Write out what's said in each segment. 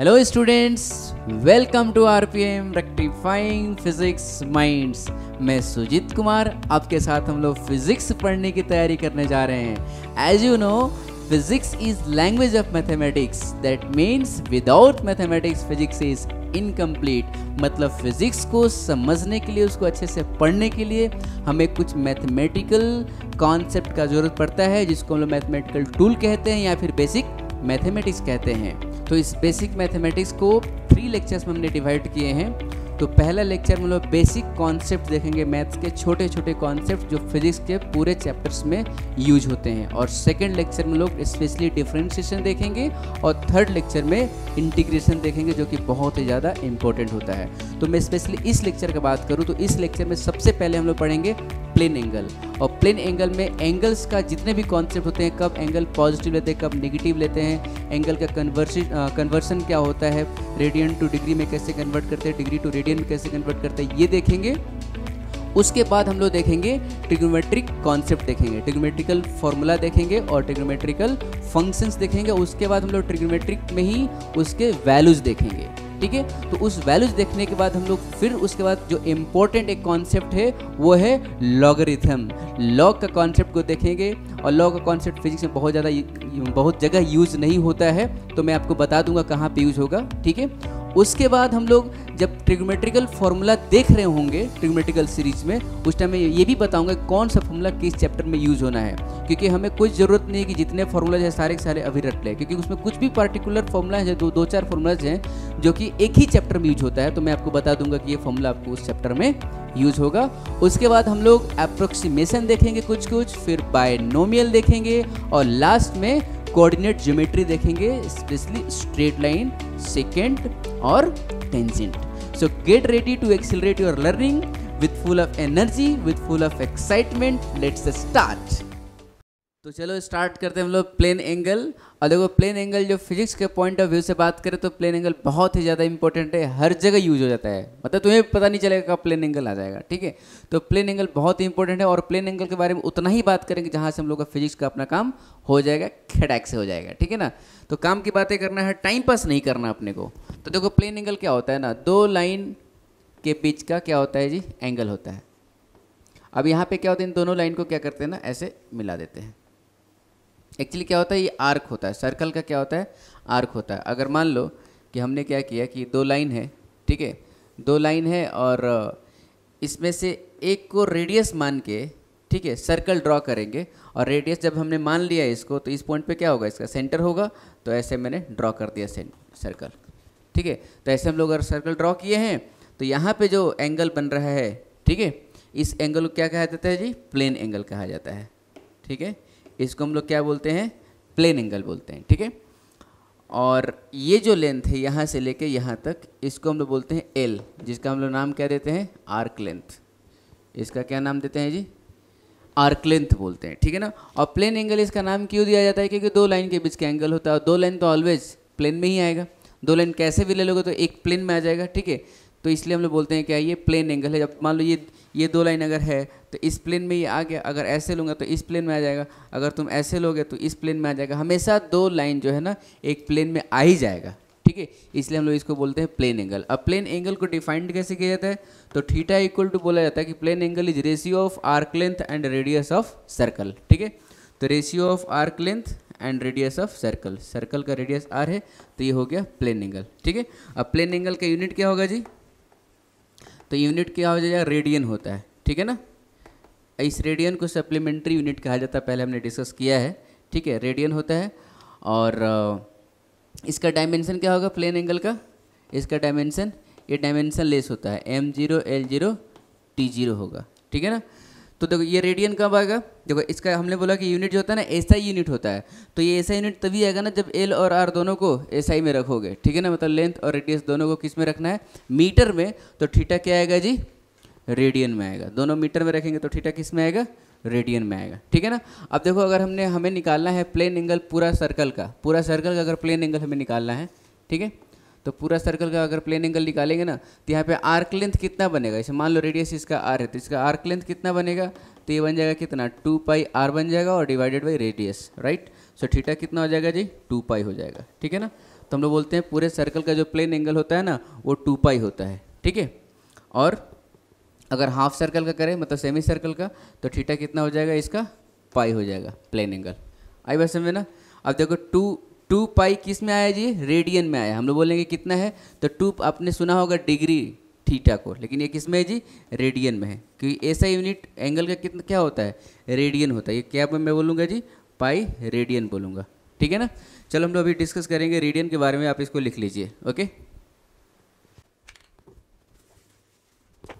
Hello students, welcome to RPM rectifying physics minds. मैं सुजीत कुमार, आपके साथ हम लोग फिजिक्स पढ़ने की तैयारी करने जा रहे हैं। As you know, physics is language of mathematics, that means without mathematics physics is incomplete. मतलब फिजिक्स को समझने के लिए, उसको अच्छे से पढ़ने के लिए हमें कुछ मैथमेटिकल कॉन्सेप्ट का ज़रूरत पड़ता है, जिसको हम लोग मैथमेटिकल टूल कहते हैं या फिर बेसिक मैथमेटिक्स कहते हैं। तो इस बेसिक मैथमेटिक्स को 3 लेक्चर्स में हमने डिवाइड किए हैं। तो पहला लेक्चर में हम लोग बेसिक कॉन्सेप्ट देखेंगे, मैथ्स के छोटे छोटे कॉन्सेप्ट जो फिजिक्स के पूरे चैप्टर्स में यूज होते हैं। और सेकंड लेक्चर में लोग स्पेशली डिफरेंशिएशन देखेंगे और थर्ड लेक्चर में इंटीग्रेशन देखेंगे, जो कि बहुत ही ज़्यादा इंपॉर्टेंट होता है। तो मैं स्पेशली इस लेक्चर की बात करूँ तो इस लेक्चर में सबसे पहले हम लोग पढ़ेंगे प्लेन एंगल। और प्लेन एंगल में एंगल्स का जितने भी कॉन्सेप्ट होते हैं, कब एंगल पॉजिटिव लेते हैं, कब नेगेटिव लेते हैं, एंगल का कन्वर्सन क्या होता है, रेडियन टू डिग्री में कैसे कन्वर्ट करते हैं, डिग्री टू रेडियन में कैसे कन्वर्ट करते हैं, ये देखेंगे। उसके बाद हम लोग देखेंगे ट्रिग्नोमेट्रिक कॉन्सेप्ट देखेंगे, ट्रिग्नोमेट्रिकल फार्मूला देखेंगे और ट्रिग्नोमेट्रिकल फंक्शंस देखेंगे। उसके बाद हम लोग ट्रिग्नोमेट्रिक में ही उसके वैल्यूज़ देखेंगे, ठीक है। तो उस वैल्यूज देखने के बाद हम लोग फिर उसके बाद जो इम्पोर्टेंट एक कॉन्सेप्ट है वो है लॉगरिथम। लॉग का कॉन्सेप्ट को देखेंगे। और लॉग का कॉन्सेप्ट फिजिक्स में बहुत जगह यूज़ नहीं होता है, तो मैं आपको बता दूंगा कहाँ पे यूज़ होगा, ठीक है। उसके बाद हम लोग जब ट्रिग्नोमेट्रिकल फार्मूला देख रहे होंगे ट्रिग्नोमेट्रिकल सीरीज में, उस टाइम मैं ये भी बताऊंगा कौन सा फार्मूला किस चैप्टर में यूज़ होना है, क्योंकि हमें कोई ज़रूरत नहीं है कि जितने फार्मूला है सारे के सारे अभी रट लें, क्योंकि उसमें कुछ भी पार्टिकुलर फार्मूला है, दो चार फार्मूलाज हैं जो कि एक ही चैप्टर में यूज होता है। तो मैं आपको बता दूंगा कि ये फार्मूला आपको उस चैप्टर में यूज़ होगा। उसके बाद हम लोग एप्रोक्सीमेशन देखेंगे कुछ, फिर बायनोमियल देखेंगे और लास्ट में कोऑर्डिनेट ज्योमेट्री देखेंगे, स्पेशली स्ट्रेट लाइन, सेकेंट और tangent. So get ready to accelerate your learning with full of energy, with full of excitement. Let's start. तो चलो स्टार्ट करते हैं हम लोग प्लेन एंगल। और देखो, प्लेन एंगल जो फिजिक्स के पॉइंट ऑफ व्यू से बात करें तो प्लेन एंगल बहुत ही ज़्यादा इंपॉर्टेंट है, हर जगह यूज हो जाता है। मतलब तुम्हें पता नहीं चलेगा कब प्लेन एंगल आ जाएगा, ठीक है। तो प्लेन एंगल बहुत ही इंपॉर्टेंट है और प्लेन एंगल के बारे में उतना ही बात करेंगे जहाँ से हम लोग का फिजिक्स का अपना काम हो जाएगा, खड़ाक से हो जाएगा, ठीक है ना। तो काम की बातें करना है, टाइम पास नहीं करना अपने को। तो देखो, प्लेन एंगल क्या होता है ना, दो लाइन के बीच का क्या होता है जी, एंगल होता है। अब यहाँ पर क्या होता है, इन दोनों लाइन को क्या करते हैं ना, ऐसे मिला देते हैं। एक्चुअली क्या होता है, ये आर्क होता है। सर्कल का क्या होता है, आर्क होता है। अगर मान लो कि हमने क्या किया कि दो लाइन है, ठीक है, दो लाइन है और इसमें से एक को रेडियस मान के, ठीक है, सर्कल ड्रॉ करेंगे। और रेडियस जब हमने मान लिया इसको, तो इस पॉइंट पे क्या होगा, इसका सेंटर होगा। तो ऐसे मैंने ड्रॉ कर दिया सर्कल, ठीक है। तो ऐसे हम लोग अगर सर्कल ड्रॉ किए हैं तो यहाँ पर जो एंगल बन रहा है, ठीक है, इस एंगल को क्या कहा जाता है जी, प्लेन एंगल कहा जाता है, ठीक है। इसको हम लोग क्या बोलते हैं, प्लेन एंगल बोलते हैं, ठीक है। और ये जो लेंथ है यहाँ से लेके यहाँ तक, इसको हम लोग बोलते हैं एल, जिसका हम लोग नाम क्या देते हैं, आर्क लेंथ। इसका क्या नाम देते हैं जी, आर्क लेंथ बोलते हैं, ठीक है ना। और प्लेन एंगल इसका नाम क्यों दिया जाता है, क्योंकि दो लाइन के बीच का एंगल होता है। और दो लाइन तो ऑलवेज प्लेन में ही आएगा, दो लाइन कैसे भी ले लोगे तो एक प्लेन में आ जाएगा, ठीक है। तो इसलिए हम लोग बोलते हैं क्या, ये प्लेन एंगल है। जब मान लो ये दो लाइन अगर है तो इस प्लेन में ये आ गया, अगर ऐसे लूँगा तो इस प्लेन में आ जाएगा, अगर तुम ऐसे लोगे तो इस प्लेन में आ जाएगा। हमेशा दो लाइन जो है ना एक प्लेन में आ ही जाएगा, ठीक है। इसलिए हम लोग इसको बोलते हैं प्लेन एंगल। अब प्लेन एंगल को डिफाइंड कैसे किया जाता है, तो थीटा इक्वल टू बोला जाता है कि plane angle is ratio of arc length and radius of circle, ठीक है। तो ratio of arc length and radius of circle, circle का रेडियस आर है, तो ये हो गया प्लेन एंगल, ठीक है। अब प्लेन एंगल का यूनिट क्या होगा जी, तो यूनिट क्या हो जाएगा, रेडियन होता है, ठीक है ना। इस रेडियन को सप्लीमेंट्री यूनिट कहा जाता है, पहले हमने डिस्कस किया है, ठीक है। रेडियन होता है और इसका डायमेंशन क्या होगा प्लेन एंगल का, इसका डायमेंशन ये डायमेंशन लेस होता है, m0 L0 T0 होगा, ठीक है ना। तो देखो ये रेडियन कब आएगा, देखो इसका हमने बोला कि यूनिट जो होता है ना एसआई यूनिट होता है। तो ये एसआई यूनिट तभी आएगा ना जब एल और आर दोनों को एसआई में रखोगे, ठीक है ना। मतलब लेंथ और रेडियस दोनों को किस में रखना है, मीटर में। तो थीटा क्या आएगा जी, रेडियन में आएगा। दोनों मीटर में रखेंगे तो थीटा किस में आएगा, रेडियन में आएगा, ठीक है ना। अब देखो, अगर हमें निकालना है प्लेन एंगल पूरा सर्कल का अगर प्लेन एंगल हमें निकालना है, ठीक है। तो पूरा सर्कल का अगर प्लेन एंगल निकालेंगे ना तो यहाँ पे आर्क लेंथ कितना बनेगा, जैसे मान लो रेडियस इसका आर है तो इसका आर्क लेंथ कितना बनेगा, तो ये बन जाएगा कितना, 2πr बन जाएगा और divided by radius, right. So theta कितना हो जाएगा जी, 2π हो जाएगा, ठीक है ना। तो हम लोग बोलते हैं पूरे सर्कल का जो प्लेन एंगल होता है ना वो 2π होता है, ठीक है। और अगर हाफ सर्कल का करें मतलब सेमी सर्कल का तो थीटा कितना हो जाएगा इसका, पाई हो जाएगा प्लेन एंगल। आई बात समझ में ना। अब देखो 2π किस में आया जी, रेडियन में आया। हम लोग बोलेंगे कितना है तो 2 आपने सुना होगा डिग्री थीटा को, लेकिन ये किस में है जी, रेडियन में है, क्योंकि ऐसा यूनिट एंगल का कितना क्या होता है, रेडियन होता है। ये क्या मैं बोलूँगा जी, पाई रेडियन बोलूँगा, ठीक है ना। चलो हम लोग अभी डिस्कस करेंगे रेडियन के बारे में, आप इसको लिख लीजिए ओके।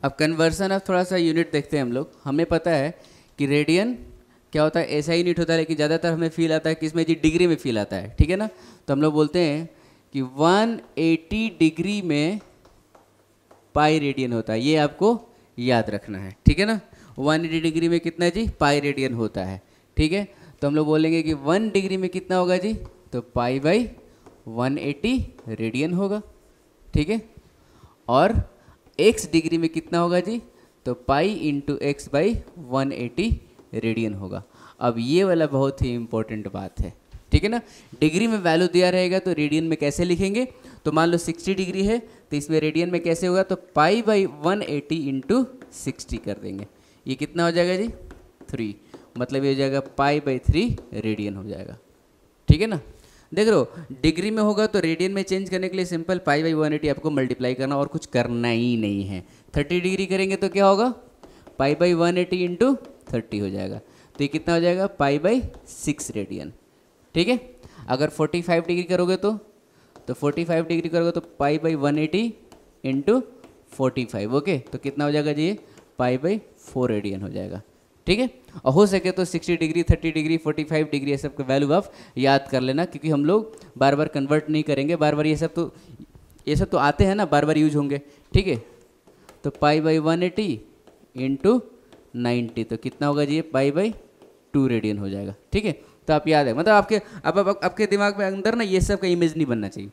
अब कन्वर्सन ऑफ थोड़ा सा यूनिट देखते हैं हम लोग। हमें पता है कि रेडियन क्या होता है, ऐसा यूनिट होता है, लेकिन ज़्यादातर हमें फील आता है किसमें जी, डिग्री में फील आता है, ठीक है ना। तो हम लोग बोलते हैं कि 180 डिग्री में पाई रेडियन होता है, ये आपको याद रखना है, ठीक है ना। 180 डिग्री में कितना जी, पाई रेडियन होता है, ठीक है। तो हम लोग बोलेंगे कि 1 डिग्री में कितना होगा जी, तो पाई बाई 180 रेडियन होगा, ठीक है। और x डिग्री में कितना होगा जी, तो pi into x by 180 radian होगा। अब ये वाला बहुत ही इंपॉर्टेंट बात है, ठीक है ना। डिग्री में वैल्यू दिया रहेगा तो रेडियन में कैसे लिखेंगे, तो मान लो 60 डिग्री है तो इसमें रेडियन में कैसे होगा, तो पाई बाई 180 इंटू 60 कर देंगे। ये कितना हो जाएगा जी, 3, मतलब ये हो जाएगा पाई बाई 3 रेडियन हो जाएगा, ठीक है ना। देख रहे हो, डिग्री में होगा तो रेडियन में चेंज करने के लिए सिंपल पाई बाई 180 आपको मल्टीप्लाई करना और कुछ करना ही नहीं है। 30 डिग्री करेंगे तो क्या होगा, पाई बाई 180 इंटू 30 हो जाएगा, तो ये कितना हो जाएगा, पाई बाई 6 रेडियन, ठीक है। अगर 45 डिग्री करोगे तो 45 डिग्री करोगे तो पाई बाई 180 इंटू 45, ओके, तो कितना हो जाएगा जी, पाई बाई 4 रेडियन हो जाएगा, ठीक है। और हो सके तो 60 डिग्री, 30 डिग्री, 45 डिग्री, ये सब का वैल्यू आप याद कर लेना, क्योंकि हम लोग बार बार कन्वर्ट नहीं करेंगे, बार बार ये सब तो आते हैं ना, बार बार यूज होंगे, ठीक है। तो पाई बाई 180 इंटू 90, तो कितना होगा जी, पाई बाई 2 रेडियन हो जाएगा, ठीक है। तो आप याद है, मतलब आपके आपके दिमाग में अंदर ना ये सब का इमेज नहीं बनना चाहिए।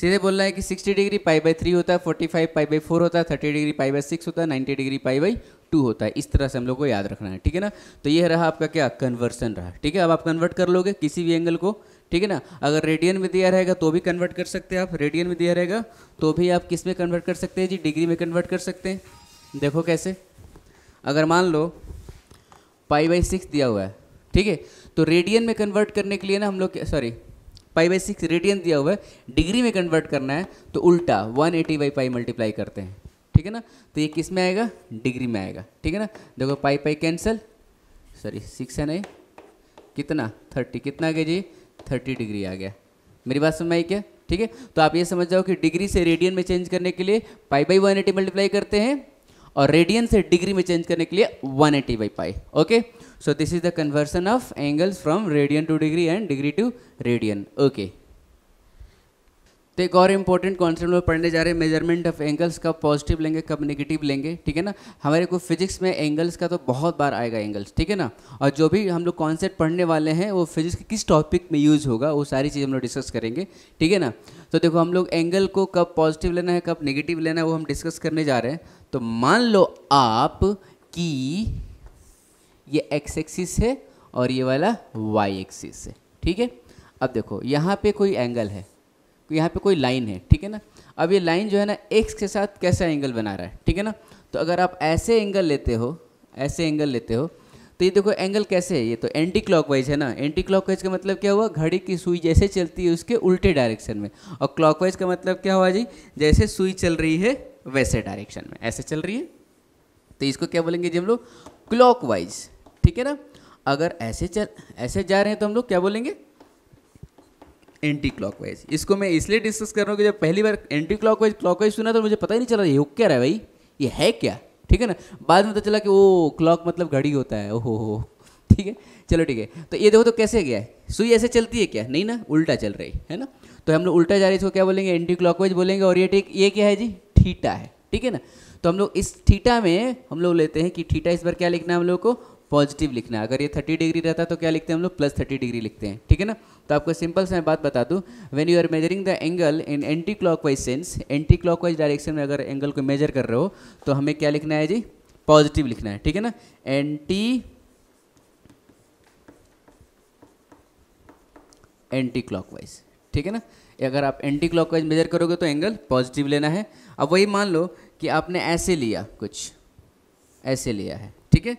सीधे बोलना है कि 60 डिग्री पाई बाई 3 होता है, 45 पाई बाई 4 होता है, 30 डिग्री पाई बाई 6 होता है, 90 डिग्री पाई बाई 2 होता है। इस तरह से हम लोग को याद रखना है, ठीक है ना। तो ये रहा आपका क्या, कन्वर्सन रहा, ठीक है। अब आप कन्वर्ट कर लोगे किसी भी एंगल को, ठीक है ना। अगर रेडियन में दिया रहेगा तो भी कन्वर्ट कर सकते हैं आप, रेडियन में दिया रहेगा तो भी आप किस में कन्वर्ट कर सकते हैं जी, डिग्री में कन्वर्ट कर सकते हैं। देखो कैसे, अगर मान लो पाई बाई 6 दिया हुआ है, ठीक है, तो रेडियन में कन्वर्ट करने के लिए ना हम लोग, सॉरी, पाई बाई 6 रेडियन दिया हुआ है, डिग्री में कन्वर्ट करना है तो उल्टा 180 बाई पाई मल्टीप्लाई करते हैं, ठीक है ना। तो ये किस में आएगा, डिग्री में आएगा, ठीक है ना। देखो पाई पाई कैंसिल, सॉरी 6 है नहीं, कितना 30, कितना आ गया जी, 30 डिग्री आ गया। मेरी बात समझ आई क्या, ठीक है। तो आप ये समझ जाओ कि डिग्री से रेडियन में चेंज करने के लिए पाई बाई 180 मल्टीप्लाई करते हैं, और रेडियन से डिग्री में चेंज करने के लिए 180 by pi, okay. So this is the conversion of angles from radian to degree and degree to radian, okay. तो एक और इम्पोर्टेंट कॉन्सेप्ट में पढ़ने जा रहे हैं, मेजरमेंट ऑफ एंगल्स। कब पॉजिटिव लेंगे, कब नेगेटिव लेंगे, ठीक है ना। हमारे को फिजिक्स में एंगल्स का तो बहुत बार आएगा एंगल्स, ठीक है ना। और जो भी हम लोग कॉन्सेप्ट पढ़ने वाले हैं वो फिजिक्स के किस टॉपिक में यूज़ होगा वो सारी चीज़ हम लोग डिस्कस करेंगे, ठीक है ना। तो देखो हम लोग एंगल को कब पॉजिटिव लेना है, कब नेगेटिव लेना है, वो हम डिस्कस करने जा रहे हैं। तो मान लो आप कि ये एक्स एक्सिस है और ये वाला वाई एक्सिस है, ठीक है। अब देखो यहाँ पे कोई एंगल है, यहाँ पे कोई लाइन है, ठीक है ना। अब ये लाइन जो है ना एक्स के साथ कैसा एंगल बना रहा है, ठीक है ना। तो अगर आप ऐसे एंगल लेते हो, ऐसे एंगल लेते हो, तो ये देखो एंगल कैसे है, ये तो एंटी क्लॉकवाइज है ना। एंटी क्लॉकवाइज का मतलब क्या हुआ, घड़ी की सुई जैसे चलती है उसके उल्टे डायरेक्शन में, और क्लॉकवाइज का मतलब क्या हुआ जी, जैसे सुई चल रही है वैसे डायरेक्शन में, ऐसे चल रही है, तो इसको क्या बोलेंगे जी हम लोग, क्लॉकवाइज, ठीक है ना। अगर ऐसे जा रहे हैं तो हम लोग क्या बोलेंगे, एंटी क्लॉकवाइज। इसको मैं इसलिए डिस्कस कर रहा हूँ कि जब पहली बार एंटी क्लॉकवाइज क्लॉकवाइज सुना तो मुझे पता ही नहीं चला ये हो क्या रहा है भाई, ये है क्या, ठीक है ना। बाद में तो चला कि ओ क्लॉक मतलब घड़ी होता है, ओहो हो, ठीक है, चलो ठीक है। तो ये देखो तो कैसे गया है, सुई ऐसे चलती है क्या, नहीं ना, उल्टा चल रही है ना। तो हम लोग उल्टा जा रही है, इसको क्या बोलेंगे, एंटी क्लॉकवाइज बोलेंगे। और ये ठीक, ये क्या है जी, थीटा है, ठीक है ना। तो हम लोग इस थीटा में हम लोग लेते हैं कि थीटा इस बार क्या लिखना है हम लोग को, पॉजिटिव लिखना है। अगर ये 30 डिग्री रहता है तो क्या लिखते हैं हम लोग, प्लस 30 डिग्री लिखते हैं, ठीक है ना। तो आपको सिंपल सा मैं बात बता दूं, when you are measuring the angle in anti clockwise sense, anti clockwise direction में अगर एंगल को मेजर कर रहे हो तो हमें क्या लिखना है जी, पॉजिटिव लिखना है, ठीक है ना। एंटी क्लॉकवाइज, ठीक है ना। अगर आप एंटी क्लॉकवाइज मेजर करोगे तो एंगल पॉजिटिव लेना है। अब वही मान लो कि आपने ऐसे लिया, कुछ ऐसे लिया है, ठीक है,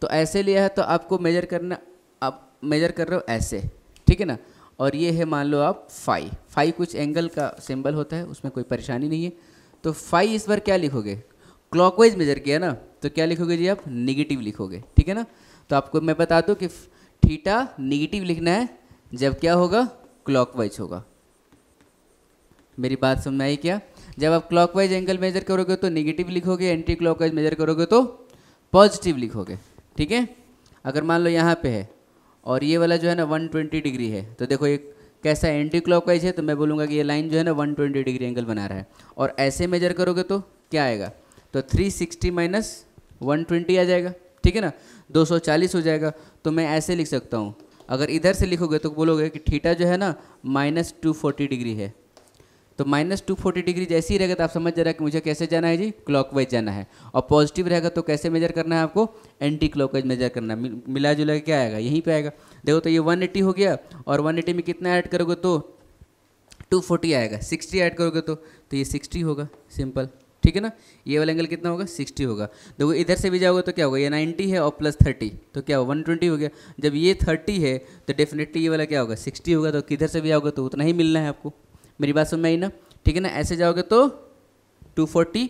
तो ऐसे लिया है तो आपको मेजर करना, आप मेजर कर रहे हो ऐसे, ठीक है ना। और ये है मान लो आप फाई, फाई कुछ एंगल का सिंबल होता है, उसमें कोई परेशानी नहीं है। तो फाई इस बार क्या लिखोगे, क्लॉकवाइज मेजर किया ना, तो क्या लिखोगे जी, आप निगेटिव लिखोगे, ठीक है ना। तो आपको मैं बता दूं कि थीटा निगेटिव लिखना है जब क्या होगा, क्लॉकवाइज होगा। मेरी बात समझ में आई क्या? जब आप क्लॉकवाइज एंगल मेजर करोगे तो निगेटिव लिखोगे, एंटी क्लॉकवाइज मेजर करोगे तो पॉजिटिव लिखोगे, ठीक है। अगर मान लो यहाँ पे है और ये वाला जो है ना 120 डिग्री है, तो देखो ये कैसा एंटी क्लॉकवाइज है, तो मैं बोलूँगा कि ये लाइन जो है ना 120 डिग्री एंगल बना रहा है। और ऐसे मेजर करोगे तो क्या आएगा, तो 360 माइनस 120 आ जाएगा, ठीक है ना, 240 हो जाएगा। तो मैं ऐसे लिख सकता हूँ, अगर इधर से लिखोगे तो बोलोगे कि थीटा जो है ना -240 डिग्री है। तो -240 डिग्री जैसे ही रहेगा तो आप समझ जा रहा है कि मुझे कैसे जाना है जी, क्लॉकवाइज जाना है। और पॉजिटिव रहेगा तो कैसे मेजर करना है आपको, एंटी क्लॉकवाइज मेजर करना है। मिला जुला क्या आएगा, यहीं पे आएगा। देखो तो ये 180 हो गया, और 180 में कितना ऐड करोगे तो 240 आएगा, 60 ऐड करोगे तो ये 60 होगा, सिंपल, ठीक है ना। ये वाला एंगल कितना होगा, 60 होगा। देखो इधर से भी जाओगे तो क्या होगा, ये 90 है और प्लस 30 तो क्या होगा 120 हो गया। जब ये 30 है तो डेफिनेटली ये वाला क्या होगा, 60 होगा। तो किधर से भी आओगे तो उतना ही मिलना है आपको। मेरी बात समझ में आई ना, ठीक है ना। ऐसे जाओगे तो 240,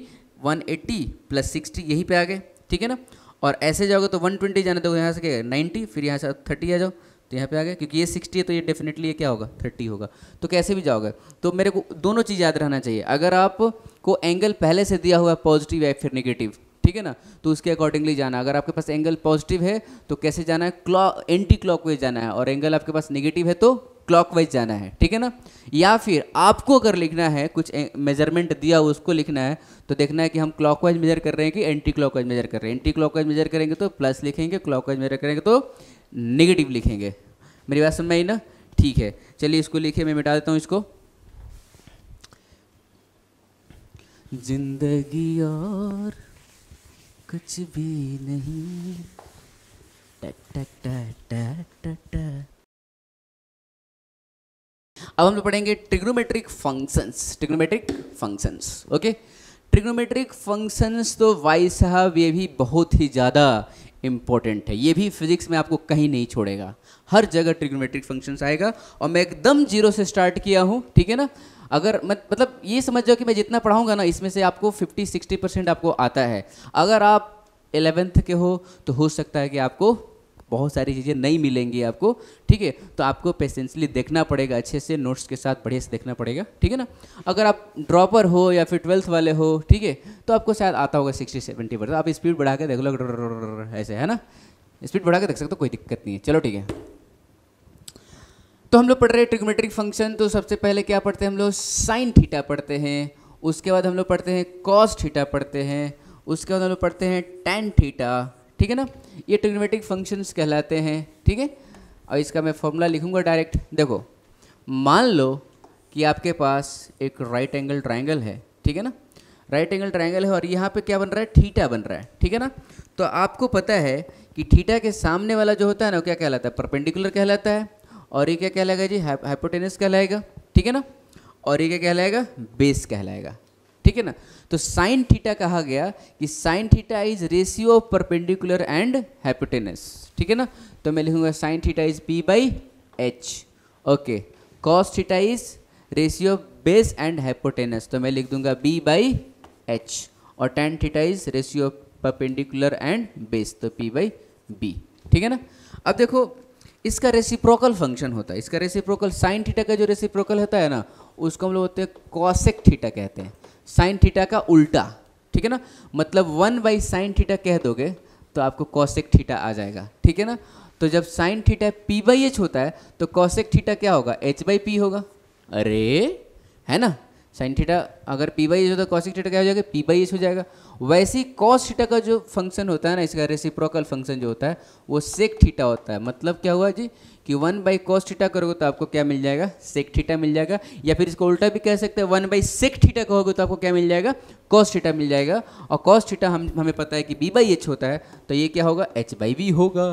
180 प्लस 60 यहीं पर आ गए, ठीक है ना। और ऐसे जाओगे तो 120 जाना, देखो यहाँ से क्या 90, फिर यहाँ से 30 आ जाओ तो यहाँ पे आ गया, क्योंकि ये 60 है तो ये डेफिनेटली ये क्या होगा 30 होगा। तो कैसे भी जाओगे, तो मेरे को दोनों चीज़ याद रहना चाहिए। अगर आपको एंगल पहले से दिया हुआ है पॉजिटिव या फिर नेगेटिव, ठीक है ना, तो उसके अकॉर्डिंगली जाना। अगर आपके पास एंगल पॉजिटिव है तो कैसे जाना है, एंटी क्लॉकवाइज जाना है। और एंगल आपके पास नेगेटिव है तो क्लॉकवाइज जाना है, ठीक है ना। या फिर आपको अगर लिखना है, कुछ मेजरमेंट दिया हुआ उसको लिखना है, तो देखना है कि हम क्लॉकवाइज मेजर कर रहे हैं कि एंटी क्लॉकवाइज मेजर कर रहे हैं। एंटी क्लॉकवाइज मेजर करेंगे तो प्लस लिखेंगे, क्लॉकवाइज मेजर करेंगे तो नेगेटिव लिखेंगे। मेरी बात समझ में आई ना, ठीक है। चलिए इसको लिखे, मैं मिटा देता हूँ इसको। जिंदगी और कुछ भी नहीं, टा टा टा टा टा टा। अब हम लोग पढ़ेंगे trigonometric functions, trigonometric functions, okay. Trigonometric functions तो भाई साहब ये भी बहुत ही ज़्यादा इम्पोर्टेंट है। ये भी फिजिक्स में आपको कहीं नहीं छोड़ेगा, हर जगह ट्रिग्नोमेट्रिक फंक्शंस आएगा। और मैं एकदम जीरो से स्टार्ट किया हूँ, ठीक है ना। अगर मतलब ये समझ जाओ कि मैं जितना पढ़ाऊँगा ना, इसमें से आपको 50-60% आपको आता है। अगर आप 11th के हो तो हो सकता है कि आपको बहुत सारी चीज़ें नहीं मिलेंगी आपको, ठीक है। तो आपको पेशेंसली देखना पड़ेगा, अच्छे से नोट्स के साथ बढ़िया से देखना पड़ेगा, ठीक है ना। अगर आप ड्रॉपर हो या फिर 12th वाले हो, ठीक है, तो आपको शायद आता होगा 60-70%। आप स्पीड बढ़ा के देख लो, ऐसे है ना, स्पीड बढ़ा के देख सकते हो, कोई दिक्कत नहीं है। चलो ठीक है, तो हम लोग पढ़ रहे हैं ट्रिग्नोमेट्रिक फंक्शन। तो सबसे पहले क्या पढ़ते हैं हम लोग, साइन थीटा पढ़ते हैं, उसके बाद हम लोग पढ़ते हैं कॉस थीटा पढ़ते हैं, उसके बाद हम लोग पढ़ते हैं टैन थीटा, ठीक है ना। ये ट्रिग्नोमेट्रिक फंक्शंस कहलाते हैं, ठीक है। और इसका मैं फॉर्मूला लिखूंगा डायरेक्ट। देखो मान लो कि आपके पास एक राइट एंगल ट्रायंगल है, ठीक है ना, राइट एंगल ट्रायंगल है और यहाँ पे क्या बन रहा है, थीटा बन रहा है, ठीक है ना। तो आपको पता है कि थीटा के सामने वाला जो होता है ना, क्या कहलाता है, परपेंडिकुलर कहलाता है। और ये क्या कहलाएगा जी, हाइपोटेनस कहलाएगा, ठीक है ना। और ये क्या कहलाएगा, बेस कहलाएगा, ठीक है ना। तो साइन थीटा कहा गया कि sine theta is ratio of perpendicular and hypotenuse, ठीक है ना। तो मैं लिखूंगा sine theta is P/H, okay. Cos theta is ratio of base and hypotenuse, तो मैं लिख दूंगा B/H। और tan theta is ratio of perpendicular and base, तो P/B, ठीक है ना। अब देखो इसका रेसिप्रोकल फंक्शन होता है, इसका रेसिप्रोकल, साइन थीटा का जो रेसिप्रोकल होता है ना, उसको हम लोग होते हैं कॉसेक थीटा कहते हैं, साइन थीटा का उल्टा, ठीक है ना। मतलब 1/sin थीटा कह दोगे तो आपको कॉसेक थीटा आ जाएगा, ठीक है ना। तो जब साइन थीटा P/H होता है तो कॉसेक थीटा क्या होगा, H/P होगा, अरे है ना। साइन थीटा अगर P/H होता है, कॉसेक थीटा क्या हो जाएगा, P/H हो जाएगा। वैसे ही कॉस थीटा का जो फंक्शन होता है ना, इसका रेसिप्रोकल फंक्शन जो होता है वो सेक थीटा होता है। मतलब क्या हुआ जी कि 1/cos थीटा करोगे तो आपको क्या मिल जाएगा, सेक थीटा मिल जाएगा। या फिर इसको उल्टा भी कह सकते हैं, 1/sec थीटा कहोगे तो आपको क्या मिल जाएगा, cos थीटा मिल जाएगा। और cos थीटा हमें पता है कि B/H होता है, तो ये क्या होगा, H/V होगा।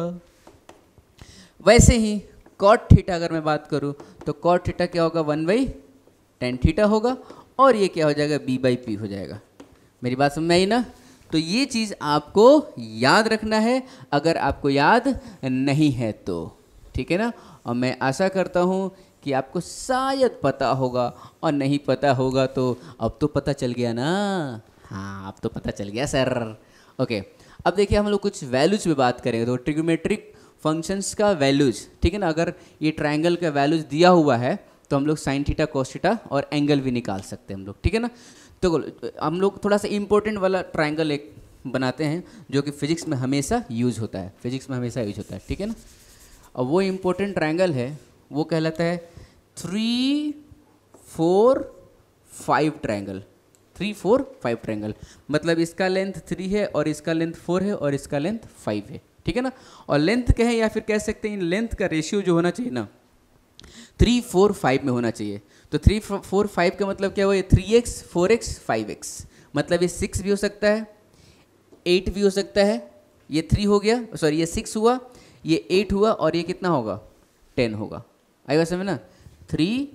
वैसे ही कॉट थीटा अगर मैं बात करूँ तो कॉट थीटा क्या होगा, 1/tan थीटा होगा, और ये क्या हो जाएगा, b/p हो जाएगा। मेरी बात समझ में आई ना? तो ये चीज़ आपको याद रखना है अगर आपको याद नहीं है तो, ठीक है ना। और मैं आशा करता हूँ कि आपको शायद पता होगा, और नहीं पता होगा तो अब तो पता चल गया ना। हाँ, अब तो पता चल गया सर। ओके, अब देखिए हम लोग कुछ वैल्यूज पे बात करेंगे। तो ट्रिग्नोमेट्रिक फंक्शंस का वैल्यूज, ठीक है ना, अगर ये ट्रायंगल का वैल्यूज दिया हुआ है तो हम लोग साइन थीटा, कॉस थीटा और एंगल भी निकाल सकते हैं हम लोग, ठीक है ना। तो हम लोग थोड़ा सा इम्पोर्टेंट वाला ट्रायंगल एक बनाते हैं जो कि फिजिक्स में हमेशा यूज होता है, ठीक है ना। और वो इम्पोर्टेंट ट्रायंगल है, वो कहलाता है 3, 4, 5 ट्रायंगल। 3, 4, 5 ट्रायंगल, मतलब इसका लेंथ 3 है और इसका लेंथ 4 है और इसका लेंथ 5 है, ठीक है ना। और लेंथ क्या है, या फिर कह सकते हैं इन लेंथ का रेशियो जो होना चाहिए ना, 3, 4, 5 में होना चाहिए। तो 3, 4, 5 का मतलब क्या हुआ, ये 3x, 4x, 5x, मतलब ये 6 भी हो सकता है, 8 भी हो सकता है। ये 3 हो गया, सॉरी ये 6 हुआ, ये 8 हुआ, और ये कितना होगा, 10 होगा। आई बात समझ ना, 3,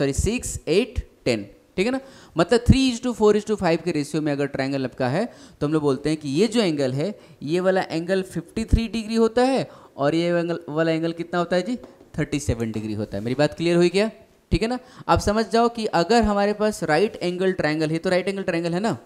सॉरी 6, 8, 10, ठीक है ना। मतलब 3:4:5 के रेशियो में अगर ट्रायंगल आपका है तो हम लोग बोलते हैं कि ये जो एंगल है, ये वाला एंगल 53 डिग्री होता है, और ये वाला एंगल कितना होता है जी, 37 डिग्री होता है। मेरी बात क्लियर हुई क्या, ठीक है ना। आप समझ जाओ कि अगर हमारे पास राइट एंगल ट्रायंगल है तो राइट एंगल ट्रायंगल है ना,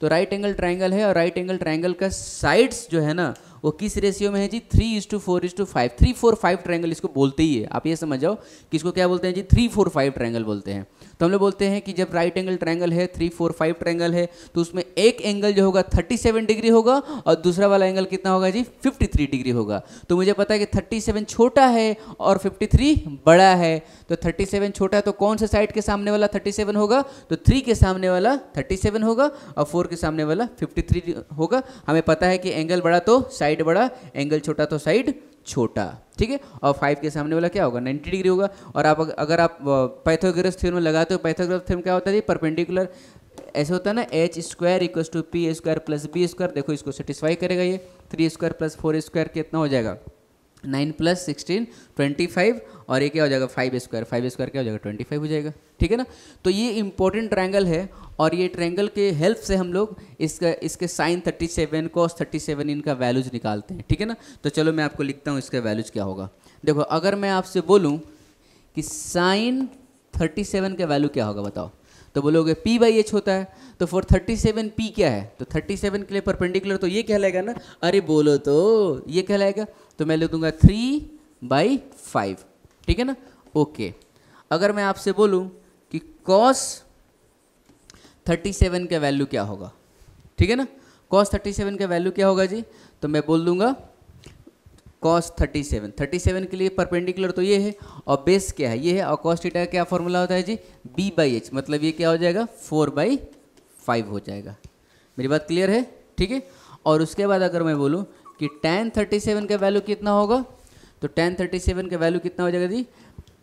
तो राइट एंगल ट्रायंगल है, और राइट एंगल ट्रायंगल का साइड्स जो है ना वो किस रेशियो में है जी, 3:4:5। 3, 4, 5 ट्रायंगल इसको बोलते ही है, आप ये समझ जाओ कि इसको क्या बोलते हैं जी, 3, 4, 5 ट्रायंगल बोलते हैं। तो हम लोग बोलते हैं कि जब राइट एंगल ट्रायंगल है, 3, 4, 5 ट्रायंगल है, तो उसमें एक एंगल जो होगा 37 डिग्री होगा, और दूसरा वाला एंगल कितना होगा जी, 53 डिग्री होगा। तो मुझे पता है कि 37 छोटा है और 53 बड़ा है, तो 37 छोटा है तो कौन से साइड के सामने वाला 37 होगा, तो 3 के सामने वाला 37 होगा और 4 के सामने वाला 53 होगा। हमें पता है कि एंगल बड़ा तो साइड बड़ा, एंगल छोटा तो साइड छोटा, ठीक है। और 5 के सामने वाला क्या होगा, 90 डिग्री होगा। और आप अगर आप पाइथागोरस थ्योरम लगाते हो, पाइथागोरस थ्योरम क्या होता है जी, परपेंडिकुलर ऐसे होता है ना, h² = p² + b²। देखो इसको सेटिस्फाई करेगा ये, 3² + 4² कितना हो जाएगा, 9 + 16 25, और ये क्या हो जाएगा, 5² क्या हो जाएगा, 25 हो जाएगा, ठीक है ना। तो ये इंपॉर्टेंट ट्रायंगल है, और ये ट्रायंगल के हेल्प से हम लोग इसके साइन 37, कॉस 37 इनका वैल्यूज निकालते हैं, ठीक है ना। तो चलो मैं आपको लिखता हूँ इसका वैल्यूज क्या होगा। देखो अगर मैं आपसे बोलूँ कि साइन 37 का वैल्यू क्या होगा बताओ, तो बोलोगे p/h होता है। तो 437 p क्या है, तो 37 के लिए परपेंडिकुलर, तो ये कहलाएगा ना, अरे बोलो तो ये कहलाएगा। तो मैं लिख दूंगा 3/5, ठीक है ना, ओके। अगर मैं आपसे बोलूं कि cos 37 का वैल्यू क्या होगा, ठीक है ना, cos 37 का वैल्यू क्या होगा जी, तो मैं बोल दूंगा cos 37, 37 के लिए परपेंडिकुलर तो ये है, और बेस क्या है, ये है। और cos थीटा का क्या फॉर्मूला होता है जी, b/h, मतलब ये क्या हो जाएगा, 4/5 हो जाएगा। मेरी बात क्लियर है, ठीक है। और उसके बाद अगर मैं बोलूँ कि tan 37 का वैल्यू कितना होगा, तो tan 37 का वैल्यू कितना हो जाएगा जी,